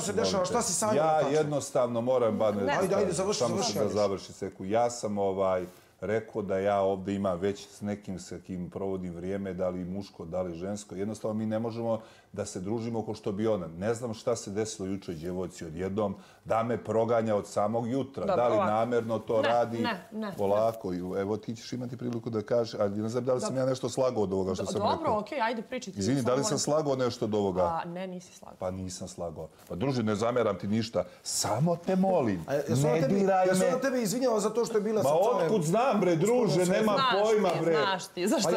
se dešava, šta si sanjala? Ja jednostavno moram... Ajde, završi, završi. Ja sam rekao da ja ovdje imam već s nekim sa kim provodim vrijeme, da li muško, da li žensko. Jednostavno mi ne možemo da se družimo kao što bi ona. Ne znam šta se desilo jučer djevojci odjednom, da me proganja od samog jutra. Da li namjerno to radi? Polako. Evo, ti ćeš imati priliku da kažeš, ali ne znam da li sam ja nešto slagao od ovoga što sam rekao. Dobro, okej, ajde pričajte. Izvini, da li sam slagao nešto od ovoga? Ne, nisi slagao. Pa nisam slagao. Pa druži, ne zameram ti ništa. Samo te molim. Ne diraj me. Znam, bre, druže, nema pojma, bre. Znaš ti, zašto se...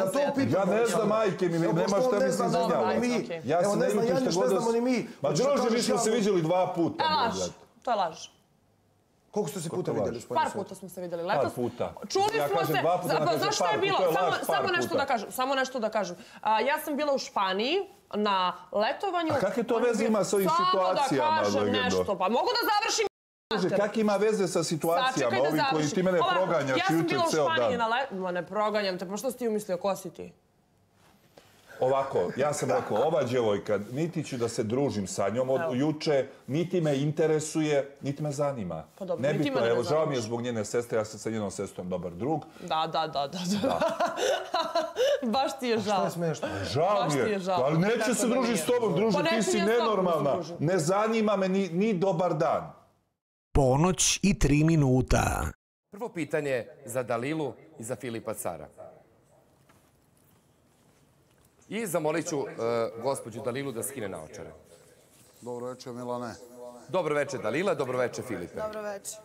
Ja ne znam, majke mi, nemaš šta mi se izvinjavati. Evo, ne znam, ja niš ne znamo ni mi. Ma, druže, mi smo se vidjeli 2 puta. E, laž, to je laž. Koliko ste se puta vidjeli? Par puta smo se vidjeli letos. Par puta. Čuli smo se... Znaš šta je bilo? Samo nešto da kažem. Ja sam bila u Španiji na letovanju... A kakve to veze ima s ovim situacijama? Samo da kažem nešto, pa mogu da završim... Kak ima veze sa situacijama, ovi koji ti mene proganjaš jučer ceo dan? Ma ne proganjam te, pa što si ti umislio, ko si ti? Ovako, ja sam rekao, ova djevojka, niti ću da se družim sa njom od juče, niti me interesuje, niti me zanima. Ne bi to, evo, žao mi je zbog njene sestre, ja sam sa njenom sestrom dobar drug. Da. Baš ti je žao. Šta je smešno? Žao mi je, ali neće se družiti s tobom, druže, ti si nenormalna. Ne zanima me ni dobar dan. Ponoć i 3 minuta. Prvo pitanje za Dalilu i za Filipa Cara. I zamolit ću gospođu Dalilu da skine naočare. Dobro večer, Milane. Dobro večer, Dalila. Dobro večer, Filipe. Dobro večer.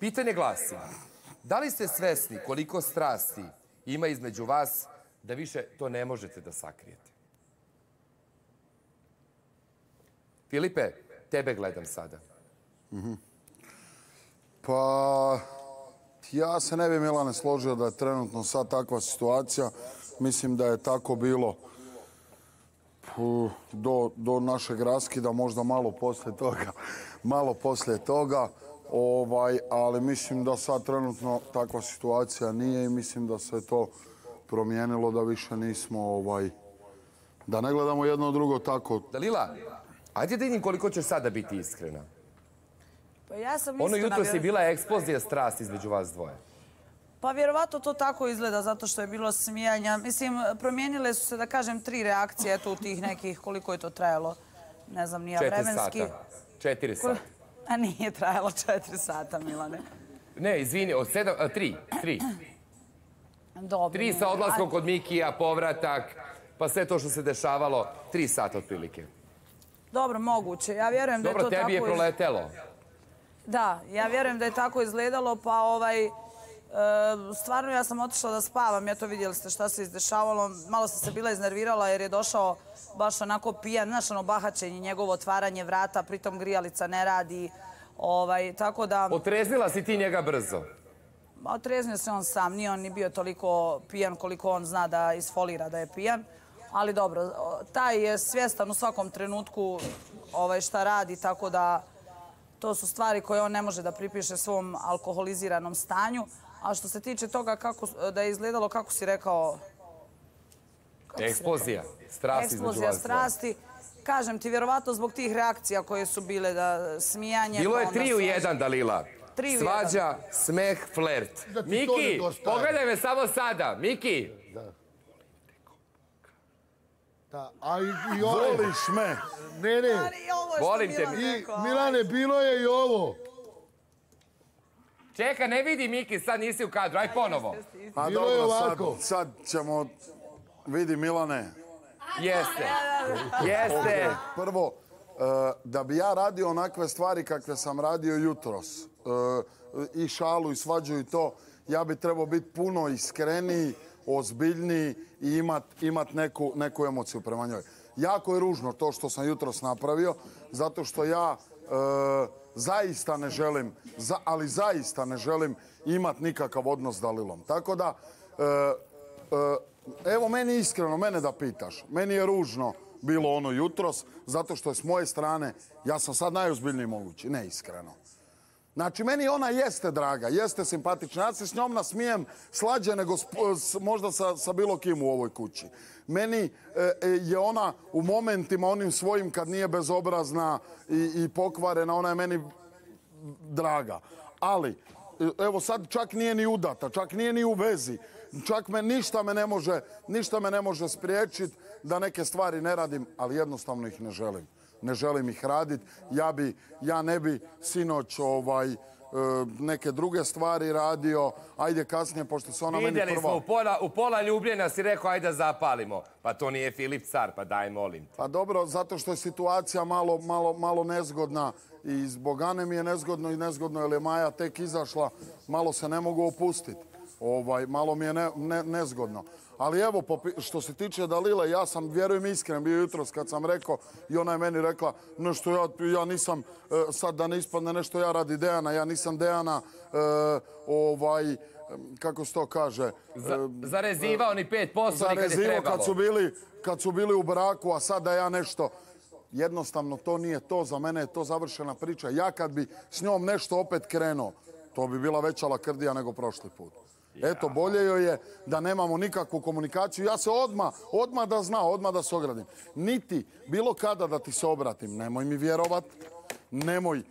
Pitanje glasi. Da li ste svesni koliko strasti ima između vas da više to ne možete da sakrijete? Filipe, tebe gledam sada. Pa, ja se ne bi, Milane, složio da je trenutno sad takva situacija. Mislim da je tako bilo do našeg raskida, možda malo poslije toga. Ali mislim da sad trenutno takva situacija nije i mislim da se to promijenilo, da više nismo, da ne gledamo jedno drugo tako. Dalila, ajde da vidim koliko ćeš sada biti iskrena. Ono jutro si bila eksplozija strasti između vas dvoje. Pa vjerovato to tako izgleda, zato što je bilo smijanja. Mislim, promijenile su se, da kažem, 3 reakcije tu tih nekih, koliko je to trajalo. Ne znam, nije vremenski. 4 sata. A nije trajalo 4 sata, Milane. Ne, izvini, od 3. 3 sa odlaskom kod Mikija, povratak, pa sve to što se dešavalo, 3 sata otprilike. Dobro, moguće. Ja vjerujem da je to tako... Dobro, tebi je proletelo. Da, ja vjerujem da je tako izgledalo, pa stvarno ja sam otišla da spavam, ja to vidjeli ste šta se izdešavalo. Malo sam se bila iznervirala jer je došao baš onako pijan, znaš ono bahaćenje, njegovo otvaranje vrata, pritom grijalica ne radi, tako da... Otreznila si ti njega brzo? Otreznio se on sam, nije on ni bio toliko pijan koliko on zna da isfolira da je pijan. Ali dobro, taj je svjestan u svakom trenutku šta radi, tako da to su stvari koje on ne može da pripiše svom alkoholiziranom stanju. A što se tiče toga da je izgledalo, kako si rekao... Eksplozija strasti. Eksplozija strasti. Kažem ti, vjerovatno zbog tih reakcija koje su bile, da smijanje... Bilo je 3 u 1, Dalila. Svađa, smeh, flert. Miki, pogledaj me samo sada. Miki! Voliš me. Ne, ne. Volim te. Milane, bilo je i ovo. Čeka, ne vidi Miki, sad nisi u kadru. Aj ponovo. Bilo je ovako. Sad ćemo... Vidi, Milane. Jeste. Jeste. Prvo, da bi ja radio onakve stvari kakve sam radio jutros, i šalu i svađu i to, ja bi trebao biti puno iskreniji, ozbiljniji i imat neku emociju prema njoj. Jako je ružno to što sam jutros napravio, zato što ja zaista ne želim, ali zaista ne želim imat nikakav odnos s Dalilom. Tako da, evo meni iskreno, mene da pitaš, meni je ružno bilo ono jutros, zato što je s moje strane, ja sam sad najozbiljniji mogući, ne iskreno. Znači, meni ona jeste draga, jeste simpatična. Ja se s njom nasmijem slađe nego možda sa bilo kim u ovoj kući. Meni je ona u momentima onim svojim kad nije bezobrazna i pokvarena, ona je meni draga. Ali, evo sad čak nije ni udata, čak nije ni u vezi. Čak ništa me ne može spriječiti da neke stvari ne radim, ali jednostavno ih ne želim. Ne želim ih raditi. Ja ne bi sinoć neke druge stvari radio. Ajde kasnije, pošto se ona meni prva... Vidjeli smo, u pola ljubljena si rekao ajde zapalimo. Pa to nije Filip Car, pa daj molim te. Pa dobro, zato što je situacija malo nezgodna. I zbog Ane mi je nezgodno i nezgodno, jer je Maja tek izašla. Malo se ne mogu opustiti. Malo mi je nezgodno. Ali evo, što se tiče Dalile, ja sam, vjerujem, iskren bio jutros kad sam rekao i ona je meni rekla nešto ja nisam, sad da ne ispadne nešto ja radi Dejana, ja nisam Dejana, kako se to kaže? Zarezivao ni 5% nikad je trebalo. Zarezivao kad su bili u braku, a sad da ja nešto... Jednostavno, to nije to, za mene je to završena priča. Ja kad bi s njom nešto opet krenuo, to bi bila veća lakrdija nego prošli put. Eto, bolje joj je da nemamo nikakvu komunikaciju. Ja se odmah da zna, odmah da se ogradim. Niti bilo kada da ti se obratim. Nemoj mi vjerovat, nemoj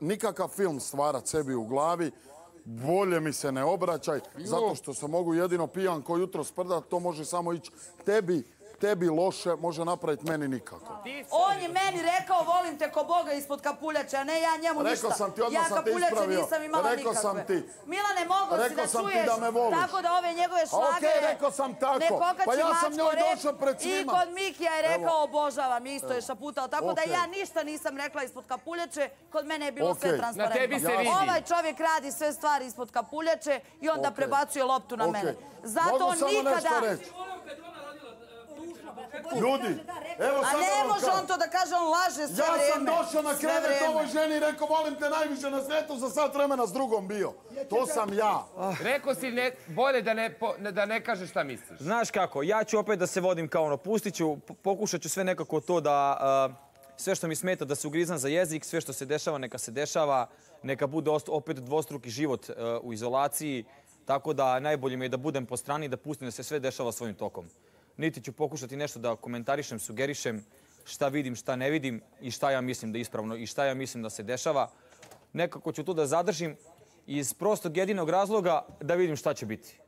nikakav film stvarat sebi u glavi. Bolje mi se ne obraćaj, zato što se mogu jedino pijan ko jutro sprdat, to može samo ići tebi loše, može napraviti meni nikako. On je meni rekao volim te ko Boga ispod kapuljača, a ne ja njemu ništa. Rekao sam ti, odmah sam te ispravio. Ja kapuljače nisam imala nikakve. Milane, mogo si da čuješ tako da ove njegove šlagere ne pokači mačko reći. I kod Mikija je rekao obožavam, isto je šaputao. Tako da ja ništa nisam rekla ispod kapuljače, kod mene je bilo sve transparentno. Ovaj čovjek radi sve stvari ispod kapuljače i onda prebacuje loptu na mene. Zato nikada... Ljudi, evo sad... A ne može on to da kaže, on laže sve vreme. Ja sam došao na krevet ovoj ženi i rekao, volim te najviše na svetu, za sad vremena s drugom bio. To sam ja. Rekao si bolje da ne kažeš šta misliš. Znaš kako, ja ću opet da se vodim kao ono, pustit ću, pokušat ću sve nekako to da... Sve što mi smeta da se ugrizam za jezik, sve što se dešava neka se dešava, neka bude opet dvostruki život u izolaciji, tako da najbolje mi je da budem po strani i da pustim da se sve dešava svojim tokom. Niti ću pokušati nešto da komentarišem, sugerišem šta vidim, šta ne vidim i šta ja mislim da je ispravno i šta ja mislim da se dešava. Nekako ću to da zadržim iz prostog jedinog razloga da vidim šta će biti.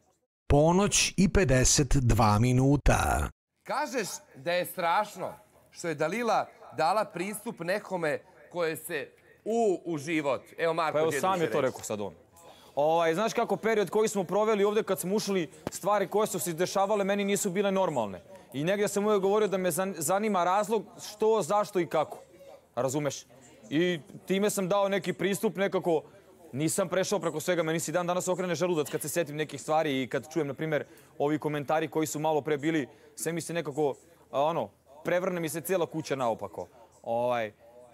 Ponoć i 52 minuta. Kažeš da je strašno što je Dalila dala pristup nekome koje se u život. Evo Marko, jedno će reći. Pa evo sam je to rekao sad on. Znaš kako, period koji smo proveli ovdje kad smo ušli, stvari koje su se dešavale meni nisu bile normalne. I negdje sam uvijek govorio da me zanima razlog što, zašto i kako. Razumeš? I time sam dao neki pristup, nekako nisam prešao preko svega, meni si dan danas okrene želudac kad se setim nekih stvari i kad čujem, na primjer, ovi komentari koji su malo pre bili, sve mi se nekako, prevrne mi se cijela kuća naopako.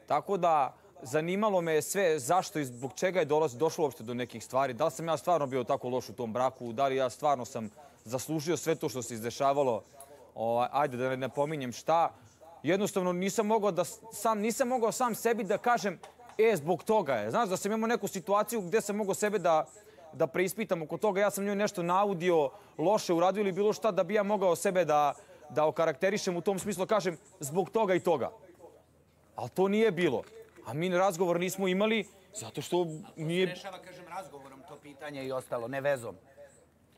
Tako da... Zanimalo me je sve zašto i zbog čega je došlo uopšte do nekih stvari. Da li sam ja stvarno bio tako loš u tom braku, da li ja stvarno sam zaslužio sve to što se izdešavalo. ajde da ne pominjem šta, jednostavno nisam mogao sam sebi da kažem zbog toga je. Znaš, da sam imao neku situaciju gdje sam mogao sebe da preispitam oko toga, ja sam njoj nešto naudio, loše uradio ili bilo šta, da bi ja mogao sebe da okarakterišem u tom smislu, kažem zbog toga i toga. Ali to nije bilo. A mi razgovor nismo imali zato što nije... To se rešava, kažem, razgovorom to pitanje i ostalo, ne vezom.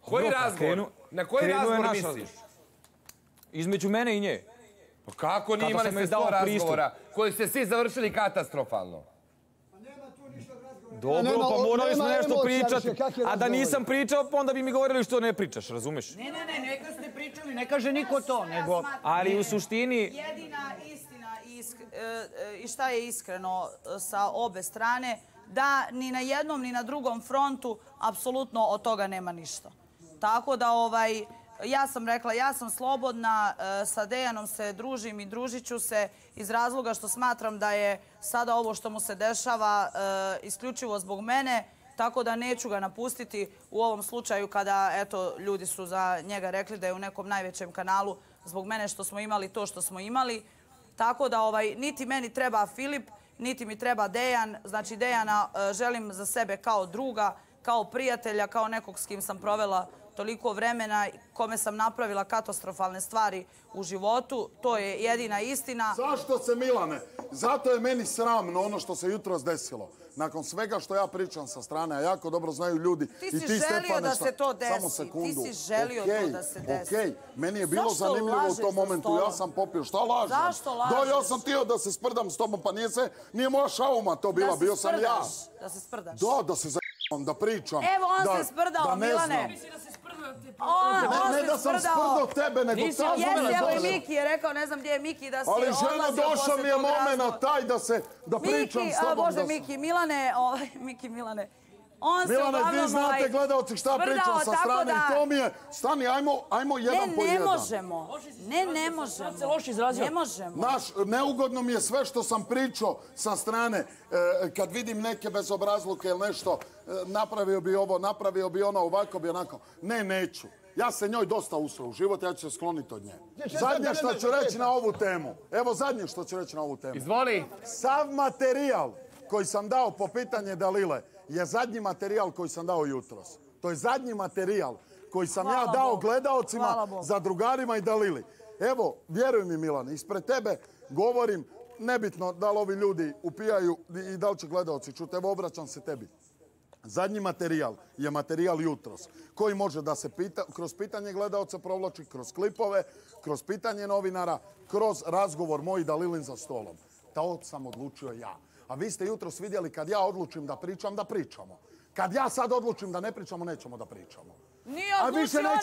Koji razgovor? Na koji razgovor misliš? Između mene i nje. Kako nije imali se 100 razgovora koji ste svi završili katastrofalno? Pa nema tu ništa razgovora. Dobro, pa morali smo nešto pričati. A da nisam pričao, onda bi mi govorili što ne pričaš, razumeš? Ne, ne, ne, neka ste pričali, ne kaže niko to. Ali u suštini... Jedina istina i šta je iskreno sa obe strane, da ni na jednom ni na drugom frontu apsolutno od toga nema ništa. Tako da ja sam rekla, ja sam slobodna, sa Dejanom se družim i družit ću se iz razloga što smatram da je sada ovo što mu se dešava isključivo zbog mene, tako da neću ga napustiti u ovom slučaju kada, eto, ljudi su za njega rekli da je u nekom najvećem kanalu zbog mene što smo imali to što smo imali. Tako da niti meni treba Filip, niti mi treba Dejan. Znači, Dejana želim za sebe kao druga, kao prijatelja, kao nekog s kim sam provela toliko vremena, kome sam napravila katastrofalne stvari u životu. To je jedina istina. Zašto se, Milane? Zato je meni sramno ono što se jutros desilo. Nakon svega što ja pričam sa strane, a jako dobro znaju ljudi... Ti si želio da se to desi. Samo sekundu. Ti si želio to da se desi. Okej, meni je bilo zanimljivo u tom momentu. Ja sam popio. Šta lažem? Zašto lažeš? Da, ja sam tio da se sprdam s tobom, pa nije moja šauma to bila. Bio sam ja. Da se sprdaš. Da, da se zajebam, da pričam. Evo, on se sprdao, Milane. Ne da sam sprdao tebe, nego ta žena... Evo i Miki je rekao, ne znam gdje je Miki, da si odlazio posle tog razloga. Ali žena, došao mi je momenat taj da pričam s tobom. Bože, Miki, Milane... Milane, vi znate, gledalci, šta pričam sa strane i to mi je... Stani, ajmo jedan po jedan. Ne, ne možemo. Ne možemo. Sad se loš izrazio. Ne možemo. Neugodno mi je sve što sam pričao sa strane. Kad vidim neke bezobrazluke ili nešto, napravio bi ovo, napravio bi ono, ovako bi onako. Ne, neću. Ja se njoj dosta usrao u život, ja ću se skloniti od nje. Zadnje što ću reći na ovu temu. Evo zadnje što ću reći na ovu temu. Izvoli. Sav materijal koji sam dao po pitanje Dalile je zadnji materijal koji sam dao jutros. To je zadnji materijal koji sam ja dao gledaocima, Zadrugarima i Dalili. Evo, vjeruj mi, Milane, ispred tebe govorim, nebitno da li ovi ljudi upijaju i da li će gledaoci čuti, evo obraćam se tebi. Zadnji materijal je materijal jutros koji može da se kroz pitanje gledaoca provlači, kroz klipove, kroz pitanje novinara, kroz razgovor moj i Dalilin za stolom. To sam odlučio ja. A vi ste jutros vidjeli kad ja odlučim da pričam, da pričamo. Kad ja sad odlučim da ne pričamo, nećemo da pričamo. Nije odlučio, nego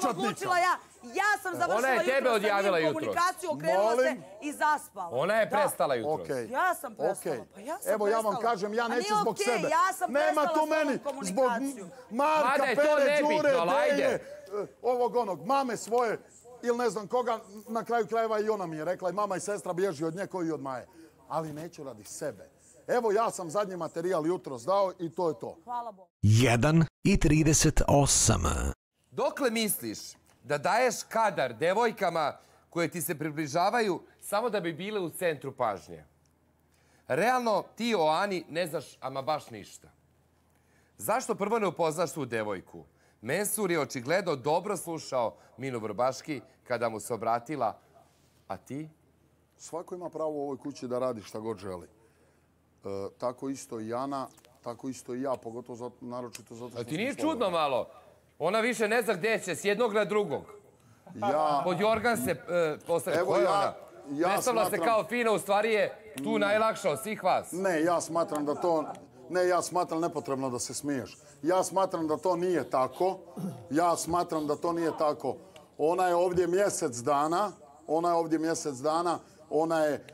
sam odlučila ja. Ja sam završila jutros sa njim komunikaciju, okrenula se i zaspala. Ona je prestala jutros. Ja sam prestala. Evo ja vam kažem, ja neću zbog sebe. Nema tu meni zbog Marka, Pere, Đure, Deje, ovog onog, mame svoje ili ne znam koga. Na kraju krajeva i ona mi je rekla i mama i sestra bježi od nje koji i od Maje. Ali neću radi sebe. Evo ja sam zadnji materijal jutros dao i to je to. Hvala Bogu. 1:38. Dokle misliš da daješ kadar devojkama koje ti se približavaju samo da bi bile u centru pažnje? Realno ti o Ani ne znaš ama baš ništa. Zašto prvo ne upoznaš tu devojku? Mensur je očigledno dobro slušao Minu Vrbaški kada mu se obratila. A ti? Svako ima pravo u ovoj kući da radi šta god želi. Tako isto i Ana, tako isto i ja, pogotovo naročito zato što smo slobodni. A ti nije čudno malo? Ona više ne zna gdje će, s jednog na drugog. Pod jorgan se postavlja. Koja je ona? Predstavlja se kao fina, u stvari je tu najlakša od svih vas. Ne, ja smatram da to... Ne, ja smatram nepotrebno da se smiješ. Ja smatram da to nije tako. Ona je ovdje mjesec dana. Ona je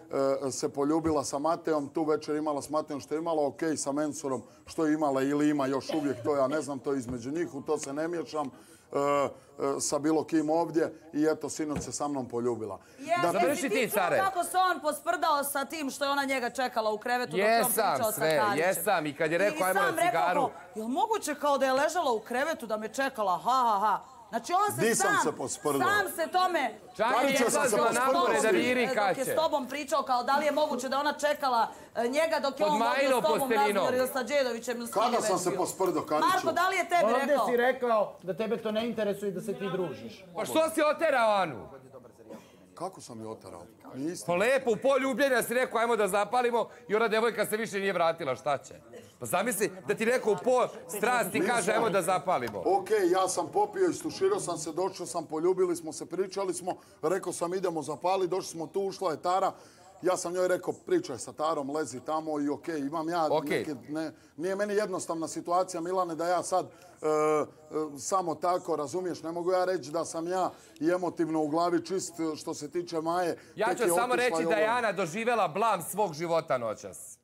se poljubila sa Matejom, tu večer imala s Matejom što je imala, ok, sa Mensurom što je imala ili ima još uvijek, to ja ne znam, to je između njih, u to se ne miješam sa bilo kim ovdje i eto, sinoć se sa mnom poljubila. Završi ti, care. Kako se on posprdao sa tim što je ona njega čekala u krevetu dok je on pričao sa Karićem. Jesam, i kad je rekao ajmo na cigaru. Jel moguće kao da je ležala u krevetu da me čekala, ha ha ha. Znači on se sam tome... Čak je izlazila napore da viri kaće. Dok je s tobom pričao kao da li je moguće da ona čekala njega dok je on mogao s tobom razgovorio sa Đedovićem. Kada sam se posprdo, Kariću? Marko, da li je tebi rekao? Ovdje si rekao da tebe to ne interesuje i da se ti družiš. Pa što si oterao Anu? Kako sam je otarao? Pa lepo, u polju ubljenja si rekao, ajmo da zapalimo i ona devojka se više nije vratila, šta će? Pa zamisli da ti rekao u po strasti kaže, ajmo da zapalimo. Okej, ja sam popio, istuširao sam se, došao sam, poljubili smo se, pričali smo, rekao sam idemo zapali, došli smo tu, ušla je Tara. Ja sam njoj rekao, pričaj sa Tarom, lezi tamo i okej, imam ja neke... Nije meni jednostavna situacija, Milane, da ja sad samo tako, razumiješ, ne mogu ja reći da sam ja emotivno u glavi čist što se tiče Maje. Ja ću samo reći da je Ana doživjela blam svog života noćas.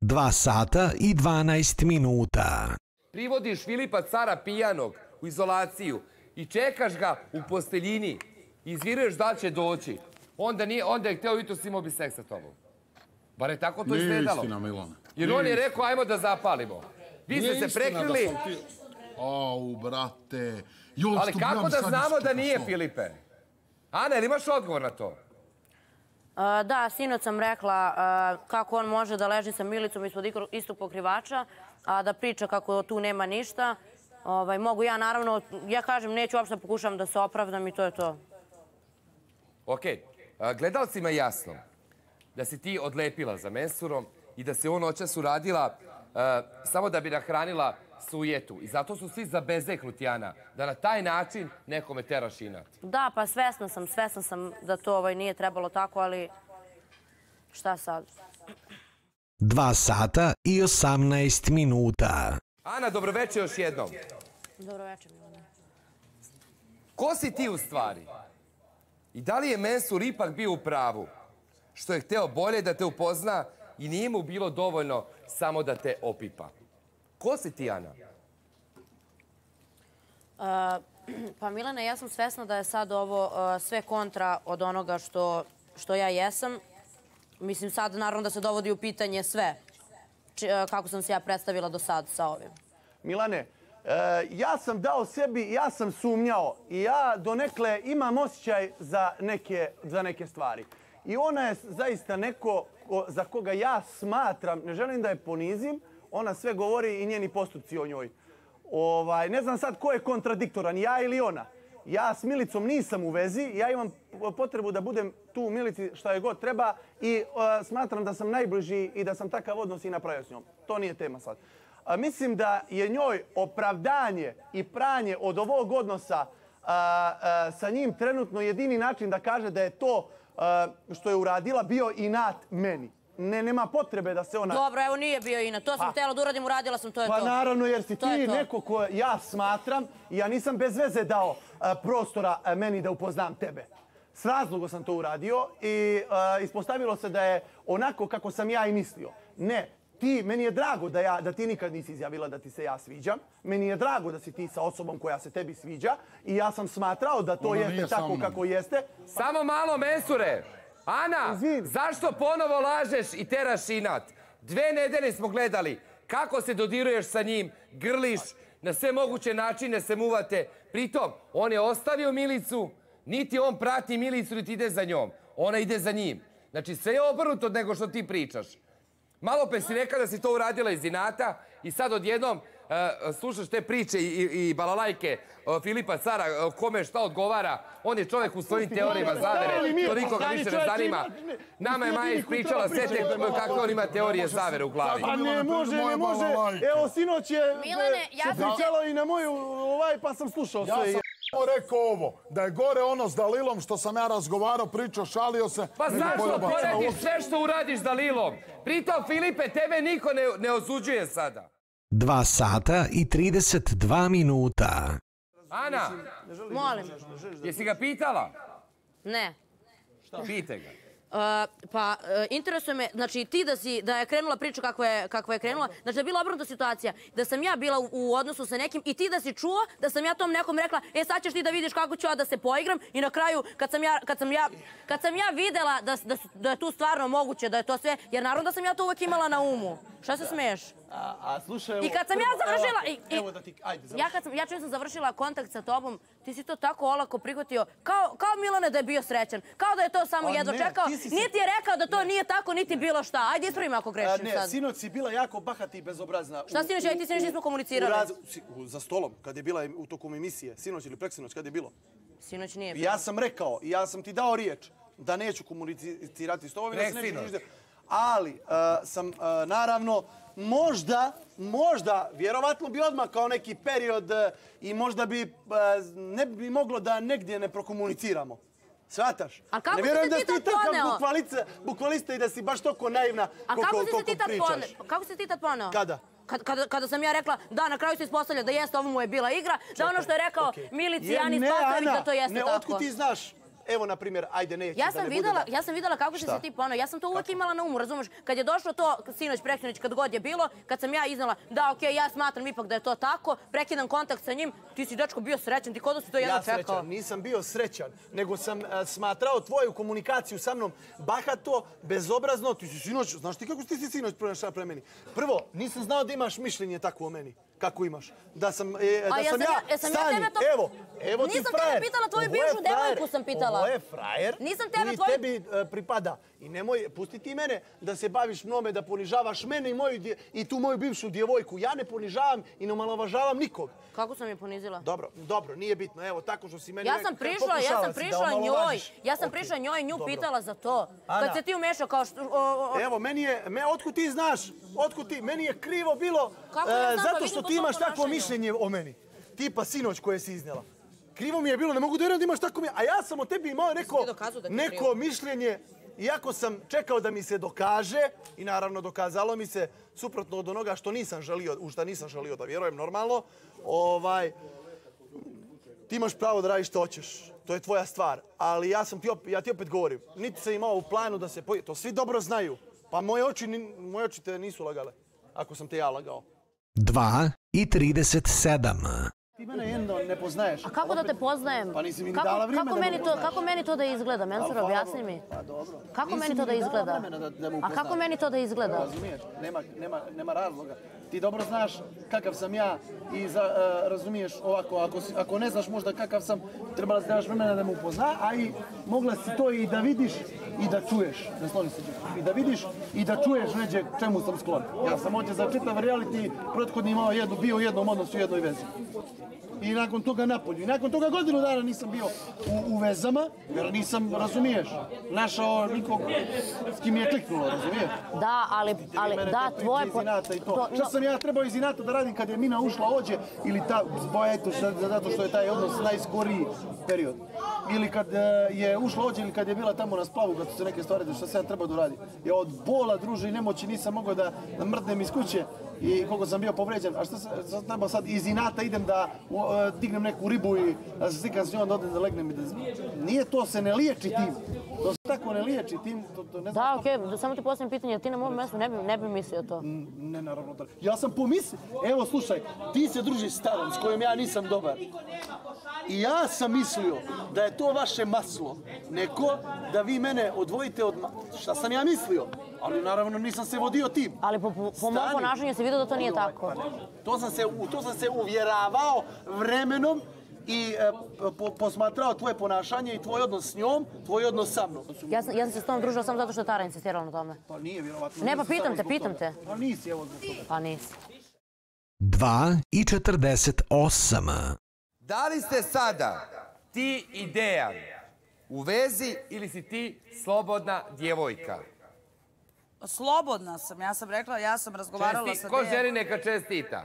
2 sata i 12 minuta. Privodiš Filipa Cara pijanog u izolaciju i čekaš ga u posteljini i izviruješ da li će doći. Onda je hteo i to imao bi seks sa tobom. Bar je tako to izgledalo. Nije istina, Milane. Jer on je rekao, ajmo da zapalimo. Vi ste se prekrili... Au, brate. Ali kako da znamo da nije, Filipe? Ana, ili imaš odgovor na to? Da, sinoć sam rekla kako on može da leži sa Milicom ispod istog pokrivača, a da priča kako tu nema ništa. Mogu ja, naravno, ja kažem, neću uopšte pokušam da se opravdam i to je to. Okej, gledalcima je jasno da si ti odlepila za Mensurom i da se on noćas uradila samo da bi nahranila sujetu. I zato su svi zabezeknuti, Ana, da na taj način nekome teraš inat. Da, pa svesna sam da to nije trebalo tako, ali šta sad? 2 sata i 18 minuta. Ana, dobroveče još jednom. Dobroveče, Milane. Ko si ti u stvari? I da li je Mensur ipak bio u pravu? Što je hteo bolje da te upozna i nije mu bilo dovoljno samo da te opipa. Ko si ti, Ana? Pa, Milane, ja sam svesna da je sad ovo sve kontra od onoga što ja jesam. Mislim, sad naravno da se dovodi u pitanje sve. Kako sam se ja predstavila do sad sa ovim. Milane, ja sam dao sebi, ja sam sumnjao i ja donekle imam osjećaj za neke stvari. I ona je zaista neko za koga ja smatram, ne želim da je ponizim, ona sve govori i njeni postupci o njoj. Ne znam sad ko je kontradiktoran, ja ili ona. Ja s Milicom nisam u vezi, ja imam potrebu da budem tu u Milici šta je god treba i smatram da sam najbliži i da sam takav odnos i napravio s njom. To nije tema sad. Mislim da je njoj opravdanje i pranje od ovog odnosa sa njim trenutno jedini način da kaže da je to što je uradila bio inat meni. Nema potrebe da se ona... Dobro, evo nije bio inat. To sam htjela da uradim, uradila sam, to je to. Pa naravno, jer si ti neko ko ja smatram i ja nisam bez veze dao prostora meni da upoznam tebe. S razlogom sam to uradio i ispostavilo se da je onako kako sam ja i mislio. Ne. Meni je drago da ti nikad nisi izjavila da ti se ja sviđam. Meni je drago da si ti sa osobom koja se tebi sviđa. I ja sam smatrao da to jeste tako kako jeste. Samo malo, Mensure! Ana, zašto ponovo lažeš i teraš inat? 2 nedelje smo gledali kako se dodiruješ sa njim, grliš, na sve moguće načine se muvate. Pritom, on je ostavio Milicu, niti on prati Milicu, niti ide za njom. Ona ide za njim. Znači, sve je obrnuto nego što ti pričaš. Malo pre si rekao da si to uradila iz inata i sad odjednom slušaš te priče i balalajke Filipa Cara, kome šta odgovara. On je čovjek u svojim teorijima zavere, to nikoga više ne zanima. Nama je Maja ispričala sve te kakve on ima teorije zavere u glavi. Pa ne može. Evo, sinoć je se pričalo i na moju, pa sam slušao sve. Rekao ovo, da je gore ono s Dalilom što sam ja razgovarao, pričao, šalio se. Pa zašto porediš sve što uradiš Dalilom? Pritom, Filipe, tebe niko ne osuđuje sada. 2 sata i 32 minuta. Ana, molim. Jesi ga pitala? Ne. Pite ga. Pa, interesuje me, znači ti da je krenula priča kakva je krenula, znači da je bila obrnuta situacija, da sam ja bila u odnosu sa nekim i ti da si čuo da sam ja tom nekom rekla, sad ćeš ti da vidiš kako ću ja da se poigram i na kraju kad sam ja videla da je tu stvarno moguće da je to sve, jer naravno da sam ja to uvek imala na umu. Šta se smiješ? I kad sam ja završila... Ja čim sam završila kontakt sa tobom, ti si to tako olako prihvatio, kao Milane da je bio srećan, kao da je to samo jedno čekao, niti je rekao da to nije tako, niti bilo šta. Ajde, ispravim ako grešim sad. Ne, sinoć si bila jako bahata i bezobrazna. Šta sinoć? Ja i ti sinoć nismo komunicirali. Za stolom, kad je bila u tokom emisije, sinoć ili preksinoć, kad je bilo? Sinoć nije bilo. Ja sam rekao, ja sam ti dao riječ da neću komunicirati s tobom. Ali sam, naravno, možda, vjerovatno bi odmakao neki period i možda bi ne bi moglo da negdje ne prokomuniciramo. Svataš? Ne vjerujem da si ti tad bukvalista i da si baš toliko naivna koliko pričaš. Kako si ti tad poneo? Kada? Kada sam ja rekla, da, na kraju se ispostavlja da jeste, ovo mu je bila igra, da ono što je rekao Milici, Janis, Pastović, da to jeste tako. Ne, otkud ti znaš? Evo, na primjer, ajde, neću da ne bude da... Ja sam videla kako si se ti ponao. Ja sam to uvijek imala na umu, razumiješ? Kad je došlo to, sinoć, preksinoć, kad god je bilo, kad sam ja iznala, da, okej, ja smatram ipak da je to tako, prekidam kontakt sa njim, ti si, dečko, bio srećan, ti kod da si to jedno čekao. Ja srećan, nisam bio srećan, nego sam smatrao tvoju komunikaciju sa mnom bahato, bezobrazno. Ti si sinoć, znaš ti kako ti si sinoć pronašao pre meni? Prvo, nisam znao da imaš mišljenje tako o meni. Kako imaš? Da sam ja... Stani, evo ti frajer. Nisam tebe pitala, tvoju bivšu devojku sam pitala. Ovo je frajer koji tebi pripada. I nemoj, pusti ti mene da se baviš mnome, da ponižavaš mene i tu moju bivšu djevojku. Ja ne ponižavam i ne omalovažavam nikog. Kako sam je ponizila? Dobro, nije bitno. Evo, tako što si meni... Ja sam prišla njoj, nju pitala za to. Kad se ti umešao kao što... Evo, meni je... Otkud ti znaš? Otkud ti? Meni je krivo bilo zato što ti imaš tako mišljenje o meni. Tipa sinoć koje si iznjela. Krivo mi je bilo, ne mogu da vjerujem da imaš tako mišljenje. A ja sam o tebi imao neko mišljenje, iako sam čekao da mi se dokaže, i naravno dokazalo mi se suprotno od onoga što nisam želio, u šta nisam želio da vjerujem normalno. Ti imaš pravo da radiš što hoćeš. To je tvoja stvar. Ali ja ti opet govorim, niti sam imao u planu da se... To svi dobro znaju. Pa moje oči te nisu lagale, ako sam te ja lagao. 2:37. Ti mene jedno ne poznaješ. A kako da te poznajem? Pa nisi mi dala vremena da me poznaš. Kako meni to da izgleda? Mensur, objasni mi. Pa dobro. Kako meni to da izgleda? A kako meni to da izgleda? Razumiješ, nema razloga. Ti dobro znaš kakav sam ja i razumiješ ovako. Ako ne znaš možda kakav sam, trebala si daš vremena da me upozna, a i mogla si to i da vidiš i da čuješ. Nasloni se čuješ. I da vidiš i da čuješ ređe čemu sam sklon. Ja sam ovdje za čitav reality prethodni imao jednu, bio u jednom odnosu, u jednoj vezi. I nakon toga napolju. I nakon toga godinu dana nisam bio u vezama, jer nisam, razumiješ, našao nikog s kim je kliknulo, razumiješ? Da, ali, da, tvoje... Šta sam ja trebao iz inata da radim kad je Mina ušla ođe, ili ta, eto, zato što je taj odnos najskoriji period. Ili kad je ušla ođe, ili kad je bila tamo na splavu, kad su se neke stvari, da šta sam ja trebao da radim. Ja od bola, druže i nemoći nisam mogao da mrdnem iz kuće i koliko sam bio povređen. A šta sam trebao sad iz inata idem da dignem neku ribu i slikam s njom da odem da legnem i da zbijem. Nije to, se ne liječi tim. To se tako ne liječi tim. Da, okej, samo ti postavim pitanje, ti na mojom mjestu ne bi mislio to. Ne, naravno da. Ja sam pomislio, evo slušaj, ti se družiš starom s kojom ja nisam dobar. I ja sam mislio da je to vaše maslo. Neko da vi mene odvojite od... Šta sam ja mislio? Ali naravno nisam se vodio tim. Ali po mojom ponašanju si vidio da to nije tako. To sam se uvjeravao vremenom i posmatrao tvoje ponašanje i tvoj odnos s njom, tvoj odnos sa mnom. Ja sam se s tom družila samo zato što je Tara insistirala na tome. Pa nije, vjerovatno. Ne, pa pitam te. Pa nisi, evo zbog toga. Pa nisi. 2:48. Da li ste sada ti i Dejan u vezi ili si ti slobodna djevojka? Slobodna sam, ja sam rekla, ja sam razgovarala sa... Ko želi neka čestita?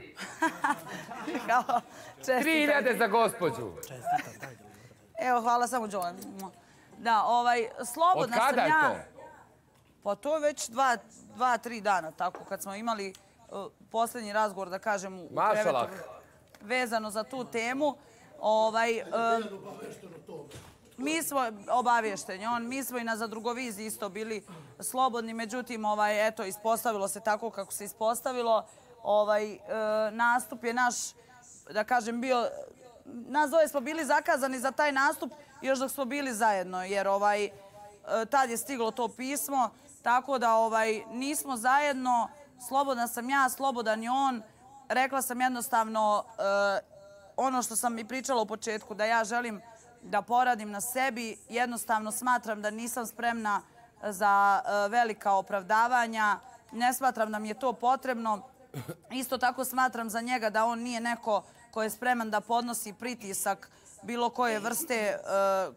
3000 za gospođu. Evo, hvala samo Jovan. Da, slobodna sam ja... Od kada je to? Pa to je već 2-3 dana, tako, kad smo imali posljednji razgovor, da kažem, u krevetu vezano za tu temu. Mi smo obavješteni, mi smo i na Zadrugoviziji isto bili slobodni, međutim, eto, ispostavilo se tako kako se ispostavilo. Nastup je naš, da kažem, bio... Nas dvoje smo bili zakazani za taj nastup još dok smo bili zajedno, jer tad je stiglo to pismo, tako da nismo zajedno, Slobodna sam ja, slobodan je on. Rekla sam jednostavno ono što sam i pričala u početku, da ja želim da poradim na sebi. Jednostavno smatram da nisam spremna za velika opravdavanja. Ne smatram da mi je to potrebno. Isto tako smatram za njega da on nije neko ko je spreman da podnosi pritisak bilo koje vrste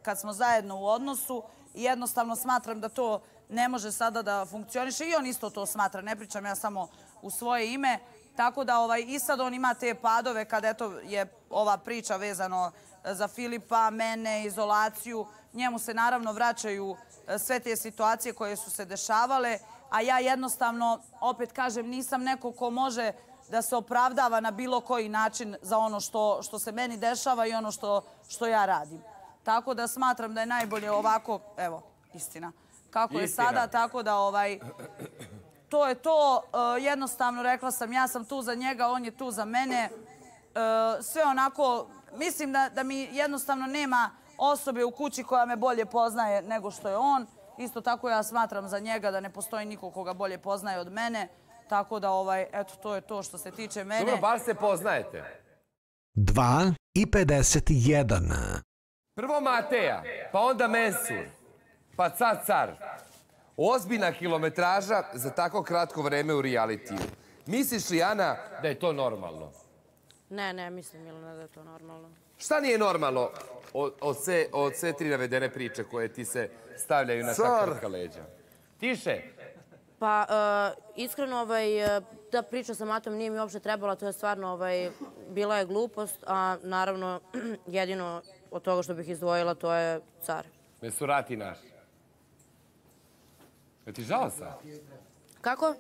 kad smo zajedno u odnosu. Jednostavno smatram da to ne može sada da funkcioniše i on isto to smatra. Ne pričam ja samo u svoje ime. Tako da i sad on ima te padove kad je ova priča vezano za Filipa, mene, izolaciju. Njemu se naravno vraćaju sve te situacije koje su se dešavale. A ja jednostavno, opet kažem, nisam neko ko može da se opravdava na bilo koji način za ono što se meni dešava i ono što ja radim. Tako da smatram da je najbolje ovako, evo, istina, kako je sada, tako da to je to. Jednostavno rekla sam, ja sam tu za njega, on je tu za mene. Sve onako, mislim da mi jednostavno nema osobe u kući koja me bolje poznaje nego što je on. Isto tako ja smatram za njega da ne postoji niko koga bolje poznaje od mene. Tako da, eto, to je to što se tiče mene. Dobro, bar se poznajete. 2:51. Prvo Mateja, pa onda Mensur, pa Car. Ozbiljna kilometraža za tako kratko vreme u realitiju. Misliš li, Ana, da je to normalno? Ne, mislim, Milana, da je to normalno. Šta nije normalno od sve tri navedene priče koje ti se stavljaju na ta kratka leđa? Tiše! Pa, iskreno, ta priča sa Matom nije mi uopšte trebala, to je stvarno, bila je glupost, a naravno, jedino od toga što bih izdvojila, to je Car. Mesurati naš. Je ti žao sad? Kako?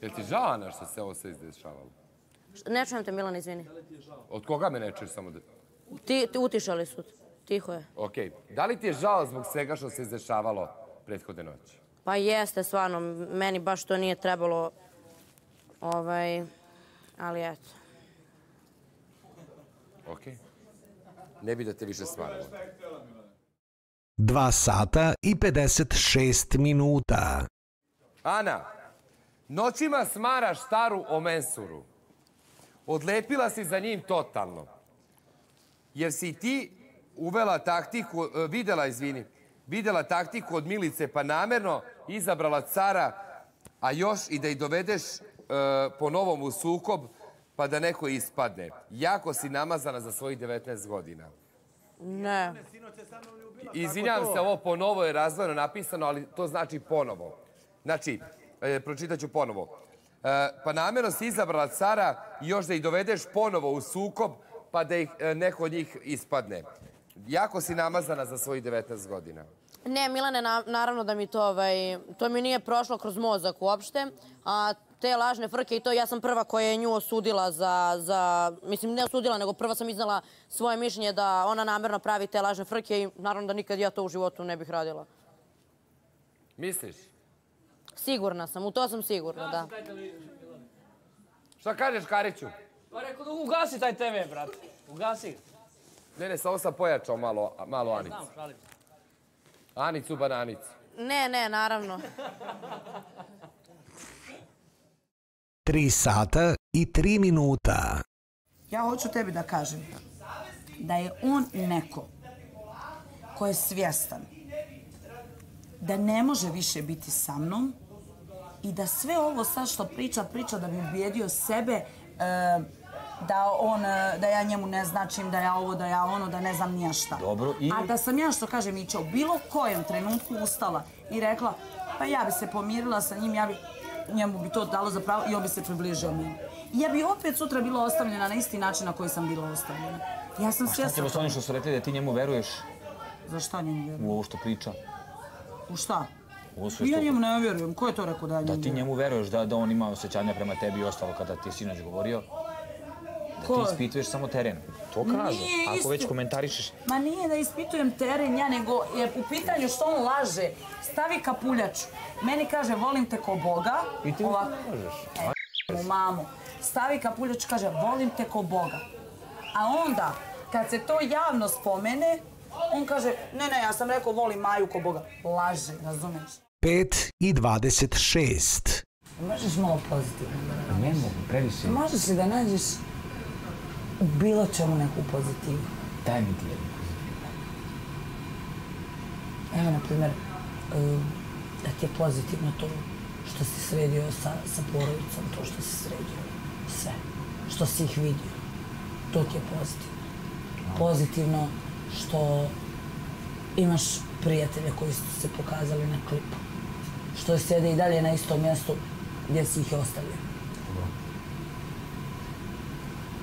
Je ti žao, Ana, što se ovo sve izdešavalo? Ne čujem te, Milana, izvini. Od koga me ne čuješ samo da... Utišali su te, tiho je. Okej, da li ti je žao zbog svega što se izdešavalo prethodne noći? Pa jeste, stvarno, meni baš to nije trebalo, ali eto. Okej, ne bi da te više smaramo. 2:56. Ana, noćima smaraš staru o Mensuru. Odlepila si za njim totalno. Jer si ti uvela taktiku, videla taktiku od Milice, pa namerno izabrala Cara, a još i da ih dovedeš po novom u sukob, pa da neko ispadne. Jako si namazana za svojih 19 godina. Ne. Izvinjam se, ovo ponovo je razvojno napisano, ali to znači ponovo. Znači, pročitat ću ponovo. Pa namerno si izabrala Cara i još da ih dovedeš ponovo u sukob, pa da neko od njih ispadne. Jako si namazana za svojih 19 godina. Ne, Milane, naravno da mi to mi nije prošlo kroz mozak uopšte. A te lažne frke i to, ja sam prva koja je nju osudila za... Mislim, ne osudila, nego prva sam iznala svoje mišljenje da ona namerno pravi te lažne frke i naravno da nikad ja to u životu ne bih radila. Misliš? Sigurna sam, u to sam sigurna, da. Šta kažeš, Kariću? Pa rekao da ugasi taj TV, brate. Ugasi. Ne, samo sam pojačao malo Anicu. Znam, šalim se. Anicu, bananicu. Ne, naravno. 3:03. Ja hoću tebi da kažem da je on neko ko je svjestan da ne može više biti sa mnom i da sve ovo sad što priča da bi ubijedio sebe da ja njemu ne značim, da ja ovo, da ja ono, da ne znam nija šta. A da sam ja, što kažem, Ića, u bilo kojem trenutku ustala i rekla pa ja bi se pomirila sa njim, njemu bi to dalo za pravo i on bi se približio meni. I ja bi opet sutra bila ostavljena na isti način na koji sam bila ostavljena. Ja sam svjesna... A šta ti je ostavljeno što su rekli da ti njemu veruješ? Za šta njemu veruješ? U ovo što priča. U šta? Ja njemu ne vjerujem. Ko je to rekao da njemu veruješ? Da ti njemu veruješ, da on ima osjećanja prema tebi i ostalo kada ti je sinoć govorio. Da ti ispituješ samo teren. To kaže, ako već komentarišeš. Ma nije da ispitujem teren ja, nego je u pitanju što on laže. Stavi kapuljaču. Meni kaže, volim te ko Boga. I ti mi to lažeš. Mu mamu. Stavi kapuljaču, kaže, volim te ko Boga. A onda, kad se to javno spomene, on kaže, ne, ja sam rekao, volim Maju ko Boga. Laže, razumeš? 5:26. Možeš malo pozitivno da nađeš? Ne mogu, previše. Možeš li da nađeš u bilo čemu neku pozitivu? Daj mi ti jednu pozitivu. Evo, na primjer, da ti je pozitivno to što si sredio sa porodicom, to što si sredio, sve. Što si ih vidio, to ti je pozitivno. Pozitivno što imaš prijatelje koji su se pokazali na klipu. Što sjede i dalje na istom mjestu gdje si ih ostavio.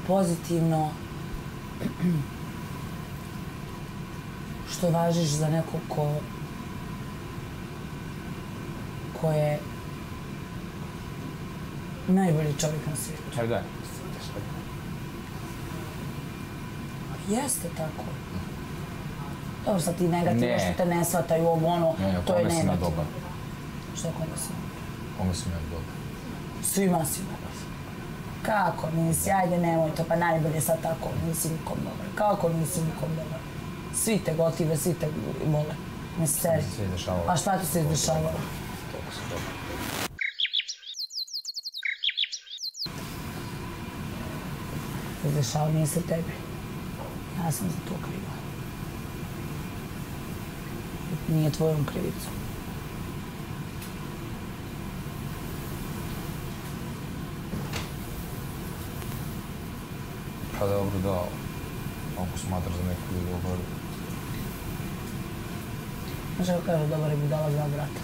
Pozitivno što važiš za nekog ko je najbolji čovjek na svijetu. Tako da. Jeste tako. Dobro, sad ti negativno što te ne shvataju ovo, ono, to je negativno. Što je kome si dobar? Kome si ja dobar? Svima si dobar. Kako nisi? Ajde, nemoj to, pa najbolje sad tako, nisi nikom dobar. Kako nisi nikom dobar? Svi te gotive, svi te vole. Nisi seri. A šta ti se izdešavalo? Toliko si dobar. Izdešao nije se tebi. Ja sam za to kriva. Nije tvojom krivicom. Pa dobro, da, ako smatraš da neko je dobar. Znaš kako kažu, dobar je budala dva brata.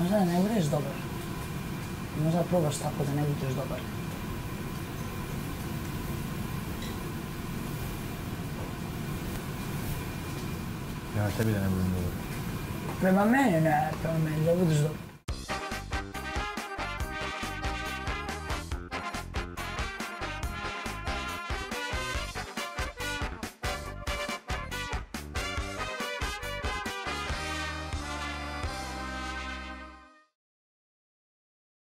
Možda da ne budeš dobar. Možda da probaš tako da ne budeš dobar. Ja tebi da ne budem dobar. Prema meni ne, prema meni da budeš dobar.